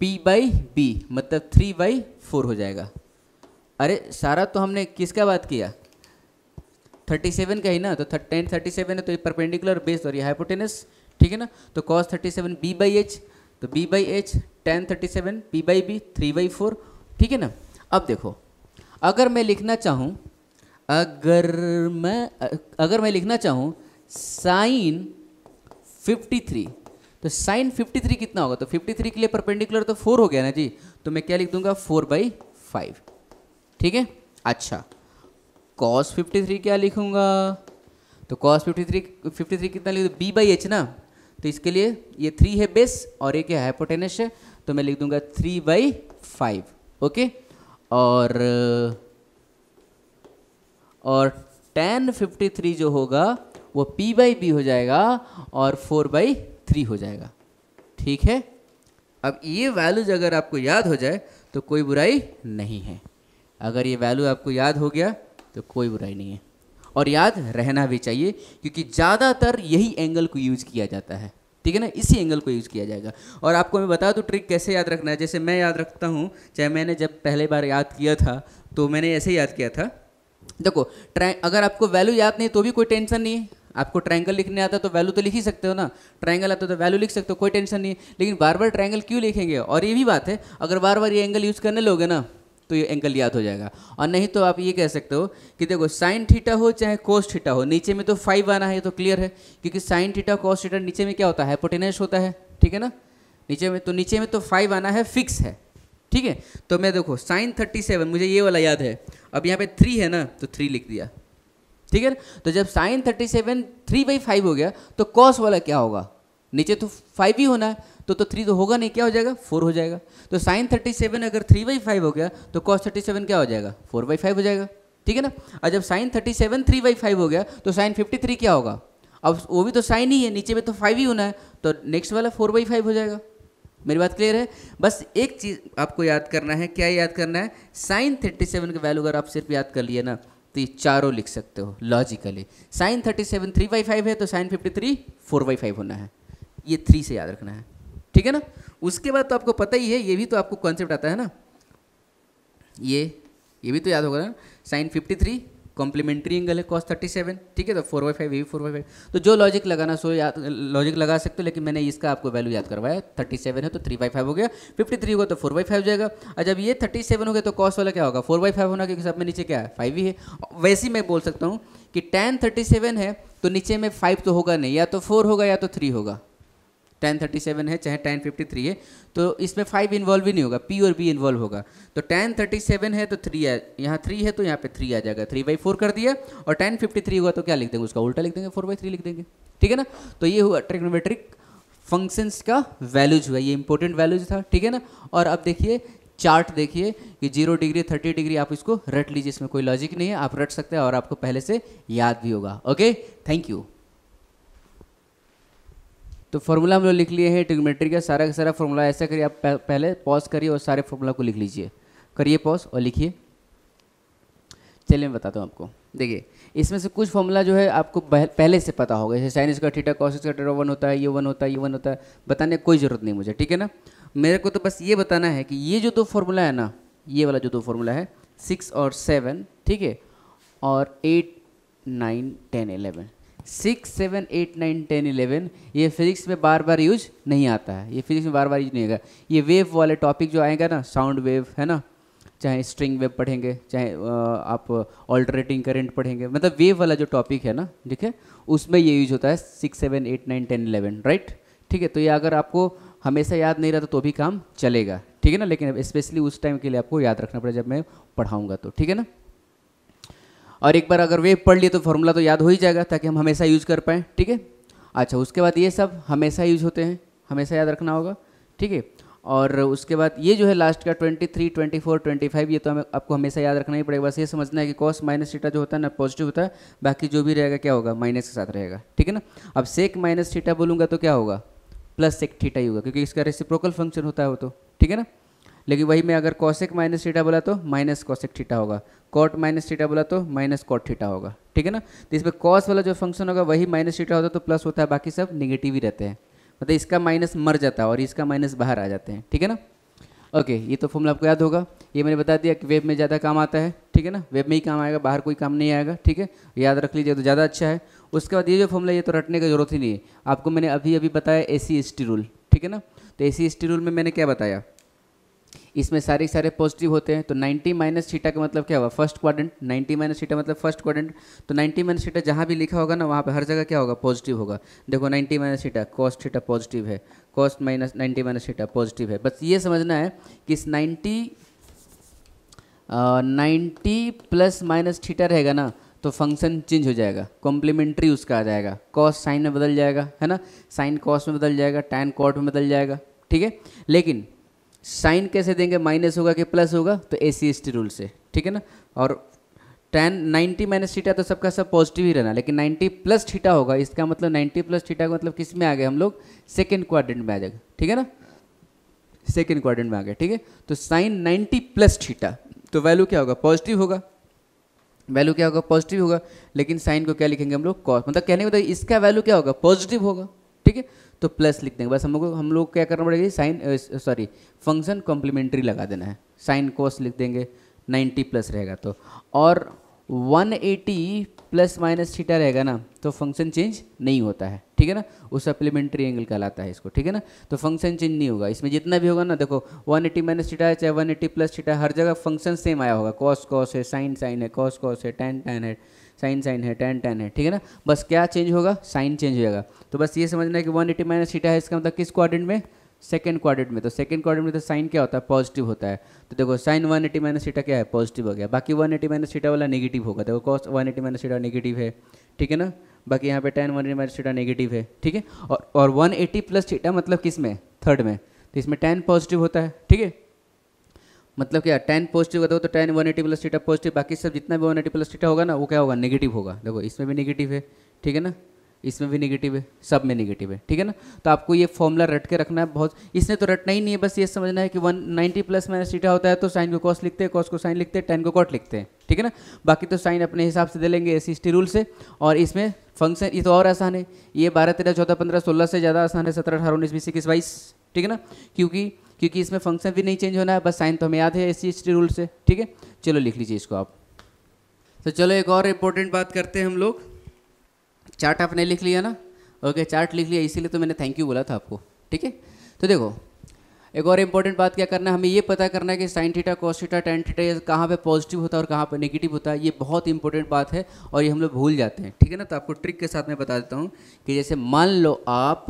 p/b, मतलब 3/4 हो जाएगा। अरे सारा तो हमने किसका बात किया, 37 का ही ना, तो tan 37 है तो ये परपेंडिकुलर, बेस और ये हाइपोटेनस, ठीक है ना। तो cos 37 b/h, तो b/h, tan 37 p/b, 3/4, ठीक है ना। अब देखो अगर मैं लिखना चाहूँ, अगर मैं लिखना चाहूँ साइन 53, तो साइन 53 कितना होगा, तो 53 के लिए परपेंडिकुलर तो 4 हो गया ना जी, तो मैं क्या लिख दूंगा, 4/5, ठीक है। अच्छा cos 53 क्या लिखूंगा, तो cos 53 कितना लिख दूँ, b/h ना, तो इसके लिए ये 3 है बेस और एक है हाइपोटेनस है, तो मैं लिख दूंगा 3/5, ओके। और tan 53 जो होगा वो p/b हो जाएगा और 4/3 हो जाएगा, ठीक है। अब ये वैल्यूज अगर आपको याद हो जाए तो कोई बुराई नहीं है, अगर ये वैल्यू आपको याद हो गया तो कोई बुराई नहीं है, और याद रहना भी चाहिए क्योंकि ज़्यादातर यही एंगल को यूज़ किया जाता है, ठीक है ना, इसी एंगल को यूज़ किया जाएगा। और आपको मैं बता दूं ट्रिक कैसे याद रखना है, जैसे मैं याद रखता हूं, चाहे मैंने जब पहले बार याद किया था तो मैंने ऐसे ही याद किया था। देखो अगर आपको वैल्यू याद नहीं तो भी कोई टेंशन नहीं है, आपको ट्रायंगल लिखने आता तो वैल्यू तो लिख ही सकते हो ना, ट्रायंगल आता तो वैल्यू लिख सकते हो, कोई टेंशन नहीं है। लेकिन बार बार ट्रायंगल क्यों लिखेंगे? और ये भी बात है, अगर बार बार ये एंगल यूज़ करने लोगे ना तो ये एंगल याद हो जाएगा। और नहीं तो आप ये कह सकते हो कि देखो साइन थीटा हो चाहे कोस थीटा हो, नीचे में तो 5 आना है, ये तो क्लियर है, क्योंकि साइन थीटा कोस थीटा नीचे में क्या होता है? हाइपोटेनस होता है, ठीक है ना। नीचे में तो 5 आना है, फिक्स है, ठीक है। तो मैं देखो साइन 37 मुझे ये वाला याद है, अब यहाँ पे 3 है ना तो 3 लिख दिया, ठीक है ना। तो जब साइन 37 3/5 हो गया तो कॉस वाला क्या होगा? नीचे तो 5 ही होना है, तो 3 तो होगा नहीं, क्या हो जाएगा? 4 हो जाएगा। तो साइन 37 अगर 3/5 हो गया तो कॉस 37 क्या हो जाएगा? 4/5 हो जाएगा, ठीक है ना। और जब साइन 37 3/5 हो गया तो साइन 53 क्या होगा? अब वो भी तो साइन ही है, नीचे में तो 5 ही होना है, तो नेक्स्ट वाला 4/5 हो जाएगा। मेरी बात क्लियर है? बस एक चीज़ आपको याद करना है। क्या याद करना है? साइन 37 का वैल्यू अगर आप सिर्फ याद कर लिए ना तो ये चारों लिख सकते हो लॉजिकली। साइन 37 3/5 है तो साइन 53 4/5 होना है, ये 3 से याद रखना है, ठीक है ना। उसके बाद तो आपको पता ही है, ये भी तो आपको कॉन्सेप्ट आता है ना, ये भी तो याद होगा ना। साइन 53 कॉम्प्लीमेंट्री एंगल है कॉस 37, ठीक है, तो 4/5, ये भी 4/5। तो जो लॉजिक लगाना सो याद लॉजिक लगा सकते हो, लेकिन मैंने इसका आपको वैल्यू याद करवाया। 37 है तो 3/5 हो गया, 53 होगा तो 4/5 हो जाएगा, और जब ये 37 हो गया तो कॉस वाला क्या होगा? 4/5 होना, क्योंकि सब में नीचे क्या है? 5 ही है। वैसे ही मैं बोल सकता हूँ कि tan 37 है तो नीचे में 5 तो होगा नहीं, या तो 4 होगा या तो 3 होगा। tan 37 है चाहे tan 53 है, तो इसमें 5 इन्वॉल्व ही नहीं होगा, p और b इन्वॉल्व होगा। तो tan 37 है तो 3 है, यहाँ 3 है तो यहाँ पे 3 आ जाएगा, 3/4 कर दिया। और tan 53 हुआ तो क्या लिख देंगे? उसका उल्टा लिख देंगे, 4/3 लिख देंगे, ठीक है ना। तो ये हुआ ट्रिग्नोमेट्रिक फंक्शंस का वैल्यूज हुआ, ये इंपॉर्टेंट वैल्यूज था, ठीक है ना। और अब देखिए चार्ट देखिए कि 0 डिग्री 30 डिग्री आप इसको रट लीजिए, इसमें कोई लॉजिक नहीं है, आप रट सकते हैं और आपको पहले से याद भी होगा। Okay, thank you. तो फॉर्मूला हम लोग लिख लिए हैं ट्रिग्नोमेट्री का सारा फॉर्मूला। ऐसा करिए आप पहले पॉज करिए और सारे फॉर्मूला को लिख लीजिए, करिए पॉज और लिखिए। चलिए मैं बताता हूँ आपको। देखिए इसमें से कुछ फॉर्मूला जो है आपको पहले से पता होगा, जैसे साइन इसका थीटा कॉस इसका थीटा 1 होता है, ये 1 होता है, ये 1 होता है, बताने कोई ज़रूरत नहीं मुझे, ठीक है ना। मेरे को तो बस ये बताना है कि ये जो 2 फॉर्मूला है ना, ये वाला जो 2 फॉर्मूला है 6 और 7, ठीक है, और 8 9 10 11, 6 7 8 9 10 11, ये फिजिक्स में बार बार यूज नहीं आता है, ये फिजिक्स में बार बार यूज नहीं होगा। ये वेव वाले टॉपिक जो आएगा ना, साउंड वेव है ना, चाहे स्ट्रिंग वेव पढ़ेंगे, चाहे आप ऑल्टरनेटिंग करंट पढ़ेंगे, मतलब वेव वाला जो टॉपिक है ना, ठीक है, उसमें ये यूज होता है 6 7 8 9 10 11, राइट, ठीक है। तो ये अगर आपको हमेशा याद नहीं रहता तो भी काम चलेगा, ठीक है ना, लेकिन स्पेशली उस टाइम के लिए आपको याद रखना पड़ेगा जब मैं पढ़ाऊँगा तो, ठीक है ना। और एक बार अगर वेव पढ़ लिए तो फॉर्मूला तो याद हो ही जाएगा, ताकि हम हमेशा यूज़ कर पाएँ, ठीक है। अच्छा, उसके बाद ये सब हमेशा यूज होते हैं, हमेशा याद रखना होगा, ठीक है। और उसके बाद ये जो है लास्ट का 23 24 25, ये तो हमें आपको हमेशा याद रखना ही पड़ेगा। बस ये समझना है कि कॉस माइनस थीटा जो होता है ना पॉजिटिव होता है, बाकी जो भी रहेगा क्या होगा? माइनस के साथ रहेगा, ठीक है ना। अब सेक माइनस थीटा बोलूँगा तो क्या होगा? प्लस सेक थीटा ही होगा, क्योंकि इसका रेसिप्रोकल फंक्शन होता है वो, तो ठीक है ना। लेकिन वही मैं अगर कॉसेक माइनस थीटा बोला तो माइनस कॉसेक थीटा होगा, कॉट माइनस थीटा बोला तो माइनस कॉट थीटा होगा, ठीक है ना। तो इसमें कॉस वाला जो फंक्शन होगा वही माइनस थीटा होता है, तो प्लस होता है, बाकी सब निगेटिव ही रहते हैं, मतलब इसका माइनस मर जाता है और इसका माइनस बाहर आ जाते हैं, ठीक है ना। ओके, ये तो फॉर्मूला आपको याद होगा, ये मैंने बता दिया कि वेव में ज़्यादा काम आता है, ठीक है ना, वेव में ही काम आएगा, बाहर कोई काम नहीं आएगा, ठीक है, याद रख लीजिए तो ज़्यादा अच्छा है। उसके बाद ये जो फॉर्मूला, ये तो रटने की जरूरत ही नहीं है, आपको मैंने अभी अभी बताया ACST रूल, ठीक है ना। तो ACST रूल में मैंने क्या बताया, इसमें सारे सारे पॉजिटिव होते हैं, तो 90 माइनस थीटा का मतलब क्या हुआ? First quadrant. 90 माइनस थीटा मतलब फर्स्ट क्वाड्रेंट, तो 90 माइनस थीटा जहाँ भी लिखा होगा ना वहाँ पे हर जगह क्या होगा? पॉजिटिव होगा। देखो 90 minus theta cos theta positive है, cos minus 90 minus theta positive है। बस ये समझना है कि इस 90 प्लस माइनस थीटा रहेगा ना तो फंक्शन चेंज हो जाएगा, कॉम्प्लीमेंट्री उसका आ जाएगा, कॉस साइन में बदल जाएगा, है ना, साइन कॉस में बदल जाएगा, टैन कॉट में बदल जाएगा, ठीक है। लेकिन साइन कैसे देंगे? माइनस होगा कि प्लस होगा? तो ACST रूल से, ठीक है ना। और tan 90 माइनस थीटा तो सबका सब पॉजिटिव ही रहना, लेकिन 90 प्लस थीटा होगा, इसका मतलब 90 प्लस थीटा का मतलब किस में आ गए हम लोग? सेकंड क्वाड्रेंट में आ जाएगा, ठीक है ना, सेकंड क्वाड्रेंट में आ गए, ठीक है। तो साइन 90 प्लस थीटा तो वैल्यू क्या होगा? पॉजिटिव होगा, वैल्यू क्या होगा? पॉजिटिव होगा, लेकिन साइन को क्या लिखेंगे हम लोग? कॉस, मतलब कहने का मतलब इसका वैल्यू क्या होगा? पॉजिटिव होगा, ठीक है, तो प्लस लिख देंगे। बस हम लोग क्या करना पड़ेगा? साइन सॉरी फंक्शन कॉम्प्लीमेंट्री लगा देना है, साइन कॉस लिख देंगे, 90 प्लस रहेगा तो। और 180 प्लस माइनस थीटा रहेगा ना तो फंक्शन चेंज नहीं होता है, ठीक है ना, वो सप्लीमेंट्री एंगल कहलाता है इसको, ठीक है ना। तो फंक्शन चेंज नहीं होगा इसमें, जितना भी होगा ना देखो 180 माइनस थीटा है चाहे 180 प्लस थीटा, हर जगह फंक्शन सेम आया होगा, कॉस कॉस है, साइन साइन है, कॉस कॉस है, टैन टैन है, साइन साइन है, टैन टैन है, ठीक है ना। बस क्या चेंज होगा, साइन चेंज हो जाएगा। तो बस ये समझना है कि 180 माइनस थीटा है, इसका मतलब किस क्वाड्रेंट में, सेकंड क्वाड्रेंट में। तो सेकंड क्वाड्रेंट में तो साइन क्या होता है, पॉजिटिव होता है, तो देखो साइन 180 माइनस थीटा क्या है, पॉजिटिव हो गया। बाकी 180 माइनस थीटा वाला नेगेटिव होगा, देखो कॉस 180 माइनस थीटा नेगेटिव है, ठीक है ना। बाकी यहाँ पे टैन 180 माइनस थीटा नेगेटिव है, ठीक है। और 180 प्लस थीटा मतलब किस में, थर्ड में, तो इसमें टैन पॉजिटिव होता है, ठीक है। मतलब क्या, टैन पॉजिटिव होता है तो टैन 180 प्लस थीटा पॉजिटिव, बाकी सब जितना भी 180 प्लस थीटा होगा ना वो क्या होगा, नेगेटिव होगा। देखो इसमें भी नेगेटिव है, ठीक है ना, इसमें भी नेगेटिव है, सब में नेगेटिव है, ठीक है ना। तो आपको ये फॉर्मूला रट के रखना है, बहुत इसने तो रटना ही नहीं है, बस ये समझना है कि 190 प्लस माइनस थीटा होता है तो साइन को कॉस लिखते हैं, कॉस को साइन लिखते हैं, टैन को कॉट लिखते हैं, ठीक है ना। बाकी तो साइन अपने हिसाब से दे लेंगे एसएसटी रूल से। और इसमें फंक्शन ये तो और आसान है, ये 12 13 14 15 16 से ज़्यादा आसान है, 17 18 19 20 21 22, ठीक है ना, क्योंकि इसमें फंक्शन भी नहीं चेंज होना है, बस साइन तो हमें याद है एसएसटी रूल से, ठीक है। चलो लिख लीजिए इसको आप। तो चलो एक और इम्पोर्टेंट बात करते हैं हम लोग। चार्ट आपने लिख लिया ना, ओके, चार्ट लिख लिया, इसीलिए तो मैंने थैंक यू बोला था आपको, ठीक है। तो देखो एक और इम्पोर्टेंट बात क्या करना है, हमें ये पता करना है कि sine theta cos theta tan theta ये कहाँ पे पॉजिटिव होता है और कहाँ पे नेगेटिव होता है, ये बहुत इंपॉर्टेंट बात है और ये हम लोग भूल जाते हैं, ठीक है ना। तो आपको ट्रिक के साथ मैं बता देता हूँ कि जैसे मान लो आप,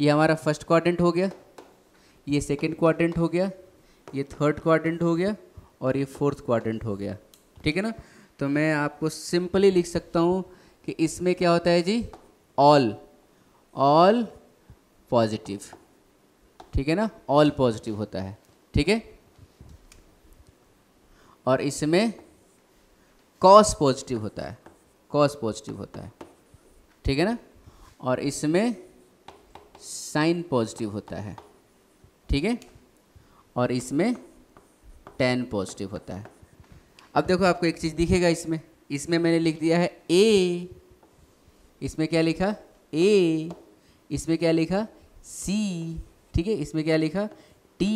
ये हमारा फर्स्ट क्वाड्रेंट हो गया, ये सेकेंड क्वाड्रेंट हो गया, ये थर्ड क्वाड्रेंट हो गया और ये फोर्थ क्वाड्रेंट हो गया, ठीक है ना। तो मैं आपको सिंपली लिख सकता हूँ कि इसमें क्या होता है जी, ऑल पॉजिटिव, ठीक है ना, ऑल पॉजिटिव होता है, ठीक है। और इसमें कॉस पॉजिटिव होता है, कॉस पॉजिटिव होता है, ठीक है ना। और इसमें साइन पॉजिटिव होता है, ठीक है। और इसमें टैन पॉजिटिव होता है। अब देखो आपको एक चीज़ दिखेगा इसमें, इसमें मैंने लिख दिया है ए, इसमें क्या लिखा ए, इसमें क्या लिखा सी, ठीक है, इसमें क्या लिखा टी,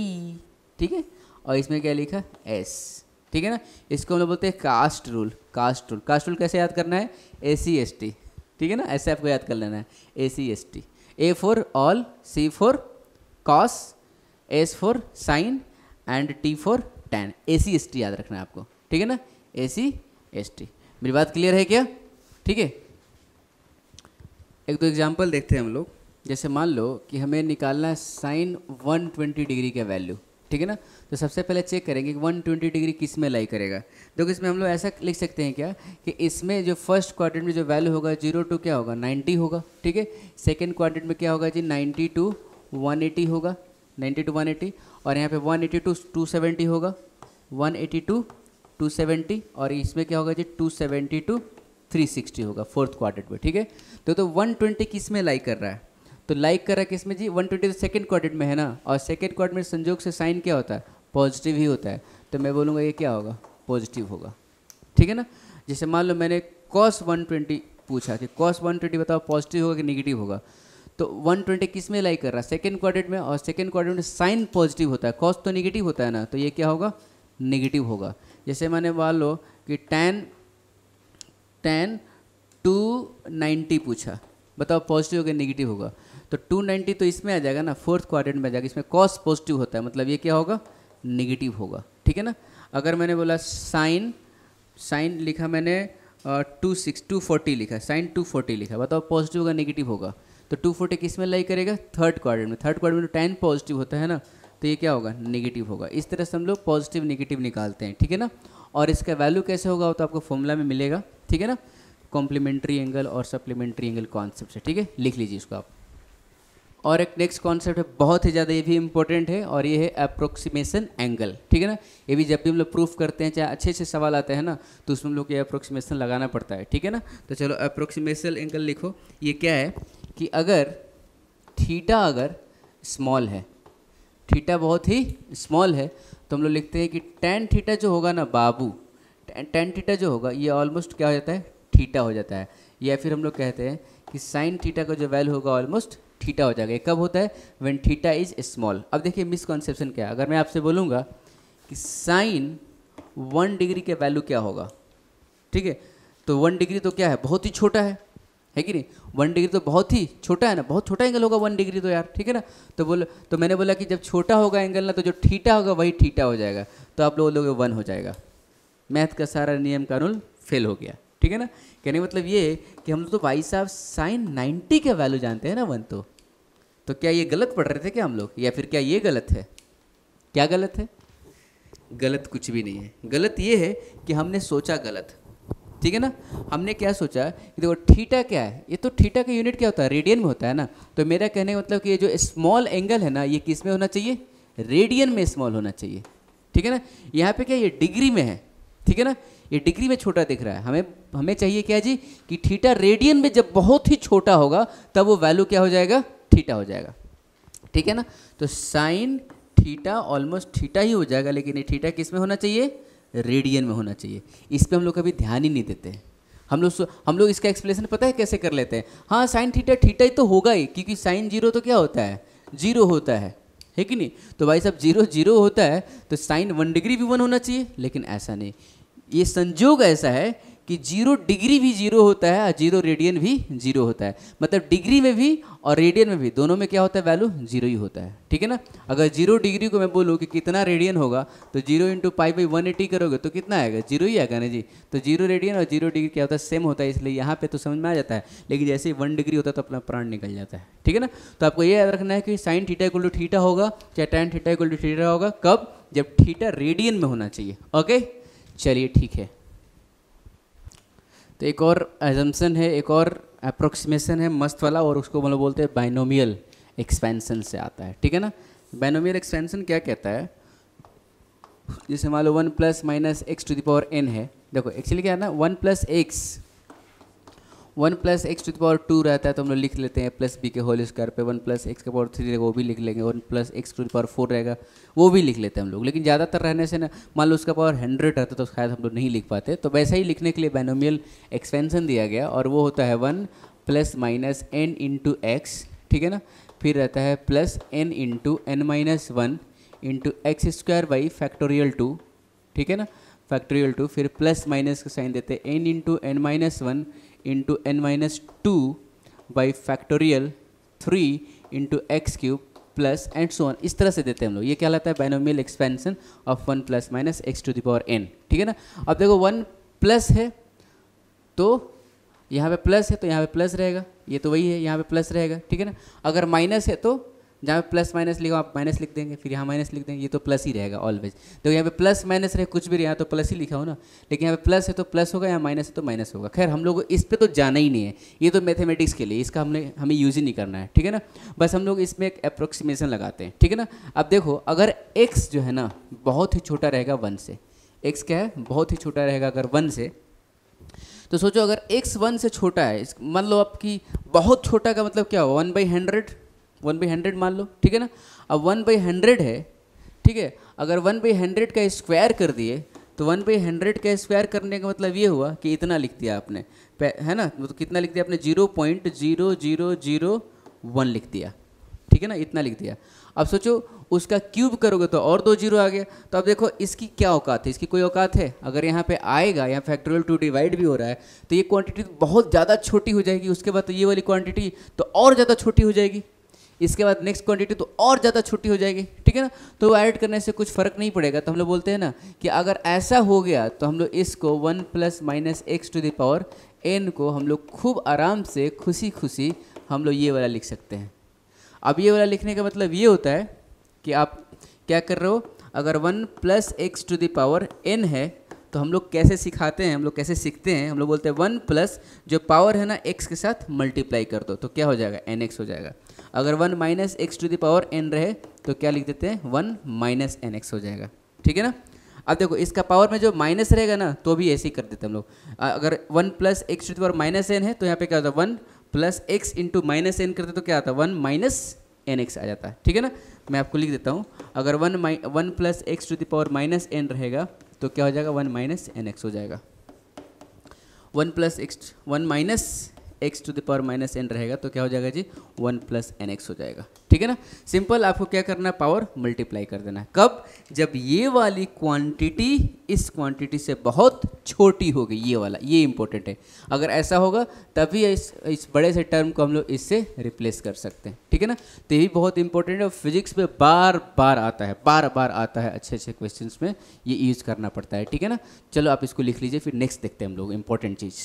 ठीक है, और इसमें क्या लिखा एस, ठीक है ना। इसको हम लोग बोलते हैं cast rule. Cast rule, cast rule कैसे याद करना है, ए सी एस टी, ठीक है ना, ऐसे आपको याद कर लेना है A C S T. A for all, C for cos, S for sign and T for tan. A C S T याद रखना है आपको, ठीक है ना, ए सी एस टी। मेरी बात क्लियर है क्या, ठीक है। एक दो एग्जांपल देखते हैं हम लोग। जैसे मान लो कि हमें निकालना है साइन 120 डिग्री का वैल्यू, ठीक है ना। तो सबसे पहले चेक करेंगे कि 120 डिग्री किस में लाई करेगा। देखो इसमें हम लोग ऐसा लिख सकते हैं क्या कि इसमें जो फर्स्ट क्वाड्रेंट में जो वैल्यू होगा 0 to क्या होगा 90 होगा, ठीक है। सेकेंड क्वाड्रेंट में क्या होगा जी 90 to 180 होगा, 90 to 180। और यहाँ पे 180 to 270 होगा, 180 to 270। और इसमें क्या होगा जी 270 to 360 होगा फोर्थ क्वाड्रेंट में, ठीक है। तो 120 किस में लाई कर रहा है, तो लाइक कर रहा है किस में जी 120 तो सेकेंड क्वाड्रेंट में है ना। और सेकेंड क्वाड्रेंट में संयोग से साइन क्या होता है, पॉजिटिव ही होता है, तो मैं बोलूँगा ये क्या होगा, पॉजिटिव होगा, ठीक है ना। जैसे मान लो मैंने कॉस 120 पूछा कि कॉस 120 बताओ पॉजिटिव होगा कि नेगेटिव होगा, तो 120 किस में लाइक कर रहा है, सेकेंड क्वाड्रेंट में। और सेकेंड क्वाड्रेंट में साइन पॉजिटिव होता है, कॉस तो नेगेटिव होता है ना, तो ये क्या होगा, नेगेटिव होगा। जैसे मैंने मान लो कि टैन 290 पूछा, बताओ पॉजिटिव होगा नेगेटिव होगा, तो 290 तो इसमें आ जाएगा ना, फोर्थ क्वाड्रेंट में आ जाएगा, इसमें कॉस पॉजिटिव होता है, मतलब ये क्या होगा, नेगेटिव होगा, ठीक है ना। अगर मैंने बोला साइन लिखा मैंने 240 लिखा, साइन 240 लिखा, बताओ पॉजिटिव होगा नेगेटिव होगा, तो 240 किस में लाई करेगा, थर्ड क्वाड्रेंट में। थर्ड क्वाड्रेंट में टैन पॉजिटिव होता है ना, तो ये क्या होगा, नेगेटिव होगा। इस तरह से हम लोग पॉजिटिव नेगेटिव निकालते हैं, ठीक है ना। और इसका वैल्यू कैसे होगा वो तो आपको फॉर्मूला में मिलेगा, ठीक है ना, कॉम्प्लीमेंट्री एंगल और सप्लीमेंट्री एंगल कॉन्सेप्ट से, ठीक है, लिख लीजिए इसको आप। और एक नेक्स्ट कॉन्सेप्ट है बहुत ही ज़्यादा, ये भी इंपॉर्टेंट है, और ये है अप्रोक्सीमेशन एंगल, ठीक है ना। ये भी जब भी हम लोग प्रूफ करते हैं, चाहे अच्छे से सवाल आते हैं ना, तो उसमें हम लोग ये अप्रोक्सीमेशन लगाना पड़ता है, ठीक है ना। तो चलो अप्रोक्सीमेशन एंगल लिखो। ये क्या है कि अगर थीटा स्मॉल है, थीटा बहुत ही स्मॉल है, तो हम लोग लिखते हैं कि टैन थीटा जो होगा ना बाबू, टैन थीटा जो होगा ये ऑलमोस्ट क्या हो जाता है, थीटा हो जाता है। या फिर हम लोग कहते हैं कि साइन थीटा का जो वैल्यू होगा ऑलमोस्ट थीटा हो जाएगा। ये कब होता है, व्हेन थीटा इज स्मॉल। अब देखिए मिसकॉन्सेप्शन क्या है, अगर मैं आपसे बोलूँगा कि साइन वन डिग्री का वैल्यू क्या होगा, ठीक है। तो वन डिग्री तो क्या है, बहुत ही छोटा है कि नहीं, वन डिग्री तो बहुत ही छोटा है ना, बहुत छोटा एंगल होगा वन डिग्री तो यार, ठीक है ना। तो बोलो, तो मैंने बोला कि जब छोटा होगा एंगल ना तो जो थीटा होगा वही थीटा हो जाएगा, तो आप लोगों लोग वन हो जाएगा। मैथ का सारा नियम कानून फेल हो गया, ठीक है ना। कहने मतलब ये है कि हम लोग तो भाई साहब साइन 90 का वैल्यू जानते हैं ना वन, तो क्या ये गलत पढ़ रहे थे क्या हम लोग, या फिर क्या ये गलत है? क्या गलत है? गलत कुछ भी नहीं है। गलत ये है कि हमने सोचा गलत, ठीक है ना। हमने क्या सोचा कि देखो थीटा क्या है, ये तो थीटा का यूनिट क्या होता है, रेडियन में होता है ना। तो मेरा कहने का मतलब कि ये जो स्मॉल एंगल है ना, ये किस में होना चाहिए, रेडियन में स्मॉल होना चाहिए, ठीक है ना। यहाँ पे क्या ये डिग्री में है, ठीक है ना, ये डिग्री में छोटा दिख रहा है हमें। हमें चाहिए क्या जी कि थीटा रेडियन में जब बहुत ही छोटा होगा तब वो वैल्यू क्या हो जाएगा, थीटा हो जाएगा, ठीक है ना। तो साइन थीटा ऑलमोस्ट थीटा ही हो जाएगा, लेकिन ये थीटा किस में होना चाहिए, रेडियन में होना चाहिए। इस पर हम लोग कभी ध्यान ही नहीं देते हैं। हम लोग इसका एक्सप्लेनेशन पता है कैसे कर लेते हैं, हाँ साइन थीटा थीटा ही तो होगा ही, क्योंकि साइन जीरो तो क्या होता है, जीरो होता है कि नहीं। तो भाई साहब जीरो जीरो होता है तो साइन 1 डिग्री भी 1 होना चाहिए, लेकिन ऐसा नहीं। ये संयोग ऐसा है कि 0 डिग्री भी 0 होता है और 0 रेडियन भी 0 होता है, मतलब डिग्री में भी और रेडियन में भी दोनों में क्या होता है, वैल्यू 0 ही होता है, ठीक है ना। अगर 0 डिग्री को मैं बोलूँ कि कितना रेडियन होगा तो 0 × π/180 करोगे तो कितना आएगा, 0 ही आएगा ना जी। तो 0 रेडियन और 0 डिग्री क्या होता है, सेम होता है, इसलिए यहाँ पे तो समझ में आ जाता है। लेकिन जैसे ही 1 डिग्री होता है तो अपना प्राण निकल जाता है, ठीक है ना। तो आपको ये याद रखना है कि sine theta equal to theta होगा, चाहे tan theta equal to theta होगा, कब, जब थीटा रेडियन में होना चाहिए। ओके चलिए ठीक है। तो एक और एजम्पशन है, एक और अप्रोक्सीमेशन है मस्त वाला, और उसको मतलब बोलते हैं बाइनोमियल एक्सपेंशन से आता है, ठीक है ना। बाइनोमियल एक्सपेंशन क्या कहता है, जैसे मान लो 1 ± x⁴ है। देखो एक्चुअली क्या है ना, 1 + x टू द पावर 2 रहता है तो हम लोग लिख लेते हैं प्लस बी के होल स्क्वायर पे, 1 + x⁴ वो भी लिख लेंगे, 1 + x⁴ रहेगा वो भी लिख लेते हैं हम लोग। लेकिन ज़्यादातर रहने से ना, मान लो उसका पावर 100 रहता तो शायद हम लोग नहीं लिख पाते। तो वैसा ही लिखने के लिए बाइनोमियल एक्सपेंशन दिया गया, और वो होता है 1 ± n × x, ठीक है ना। फिर रहता है +n × n - 1 × x² / फैक्टोरियल 2, ठीक है ना, फैक्टोरियल 2। फिर प्लस माइनस का साइन देते हैं n × n - 1 × n - 2 / factorial 3 × x³ plus and so on. इस तरह से देते हैं हम लोग। ये क्या लाता है, binomial expansion of 1 ± x⁴ n, ठीक है ना। अब देखो 1 प्लस है तो यहाँ पे प्लस है तो यहाँ पे प्लस रहेगा, ये तो वही है, यहाँ पे प्लस रहेगा, ठीक है ना। अगर माइनस है तो जहाँ पे प्लस माइनस लिखा आप माइनस लिख देंगे, फिर यहाँ माइनस लिख देंगे, ये तो प्लस ही रहेगा ऑलवेज। तो यहाँ पे प्लस माइनस रहे कुछ भी रहे, यहाँ तो प्लस ही लिखा हो ना, लेकिन यहाँ पे प्लस है तो प्लस होगा, यहाँ माइनस है तो माइनस होगा। खैर हम लोग इस पर तो जाना ही नहीं है, ये तो मैथमेटिक्स के लिए इसका हमें यूज ही नहीं करना है, ठीक है ना। बस हम लोग इसमें एक अप्रोक्सीमेशन लगाते हैं, ठीक है ना। अब देखो अगर एक्स जो है ना बहुत ही छोटा रहेगा 1 से, एक्स क्या है बहुत ही छोटा रहेगा अगर 1 से, तो सोचो अगर एक्स 1 से छोटा है, मान लो आपकी बहुत छोटा का मतलब क्या हो, 1/100 मान लो, ठीक है ना। अब 1/100 है, ठीक है, अगर 1/100 का स्क्वायर कर दिए तो 1/100 का स्क्वायर करने का मतलब ये हुआ कि इतना लिख दिया आपने, है ना। तो कितना लिख दिया आपने, 0.0001 लिख दिया, ठीक है ना, इतना लिख दिया। अब सोचो उसका क्यूब करोगे तो और 2 जीरो आ गया। तो अब देखो इसकी क्या औकात है, इसकी कोई औकात है? अगर यहाँ पे आएगा, यहाँ फैक्टोरियल 2 डिवाइड भी हो रहा है, तो ये क्वांटिटी बहुत ज़्यादा छोटी हो जाएगी। उसके बाद तो ये वाली क्वांटिटी तो और ज़्यादा छोटी हो जाएगी, इसके बाद नेक्स्ट क्वांटिटी तो और ज़्यादा छोटी हो जाएगी, ठीक है ना। तो ऐड करने से कुछ फ़र्क नहीं पड़ेगा। तो हम लोग बोलते हैं ना कि अगर ऐसा हो गया तो हम लोग इसको 1 ± x⁴ n को हम लोग खूब आराम से खुशी खुशी हम लोग ये वाला लिख सकते हैं। अब ये वाला लिखने का मतलब ये होता है कि आप क्या कर रहे हो, अगर 1 + x⁴ n है तो हम लोग कैसे सिखाते हैं, हम लोग कैसे सीखते हैं, हम लोग बोलते हैं 1 प्लस जो पावर है ना x के साथ मल्टीप्लाई कर दो तो क्या हो जाएगा, nx हो जाएगा। अगर 1 − x⁴ n रहे तो क्या लिख देते हैं, 1 − nx हो जाएगा, ठीक है ना। अब देखो इसका पावर में जो माइनस रहेगा ना तो भी ऐसे ही कर देते हैं हम लोग। अगर 1 + x⁻−n है तो यहाँ पे क्या होता है, 1 + x × −n करते तो क्या आता है, 1 − nx आ जाता है, ठीक है ना। मैं आपको लिख देता हूँ, अगर 1 + x⁻−n रहेगा तो क्या हो जाएगा, 1 − nx हो जाएगा। 1 + x 1 − x to the power minus n रहेगा तो क्या हो जाएगा जी 1 प्लस एन एक्स हो जाएगा। ठीक है ना, सिंपल आपको क्या करना है, पावर मल्टीप्लाई कर देना है। कब, जब ये वाली क्वांटिटी इस क्वांटिटी से बहुत छोटी होगी, ये वाला, ये इंपॉर्टेंट है। अगर ऐसा होगा तभी इस बड़े से टर्म को हम लोग इससे रिप्लेस कर सकते हैं। ठीक है ना, तो ये बहुत इंपॉर्टेंट है, फिजिक्स में बार बार आता है, अच्छे क्वेश्चन में ये यूज करना पड़ता है। ठीक है ना, चलो आप इसको लिख लीजिए, फिर नेक्स्ट देखते हैं हम लोग इंपॉर्टेंट चीज़।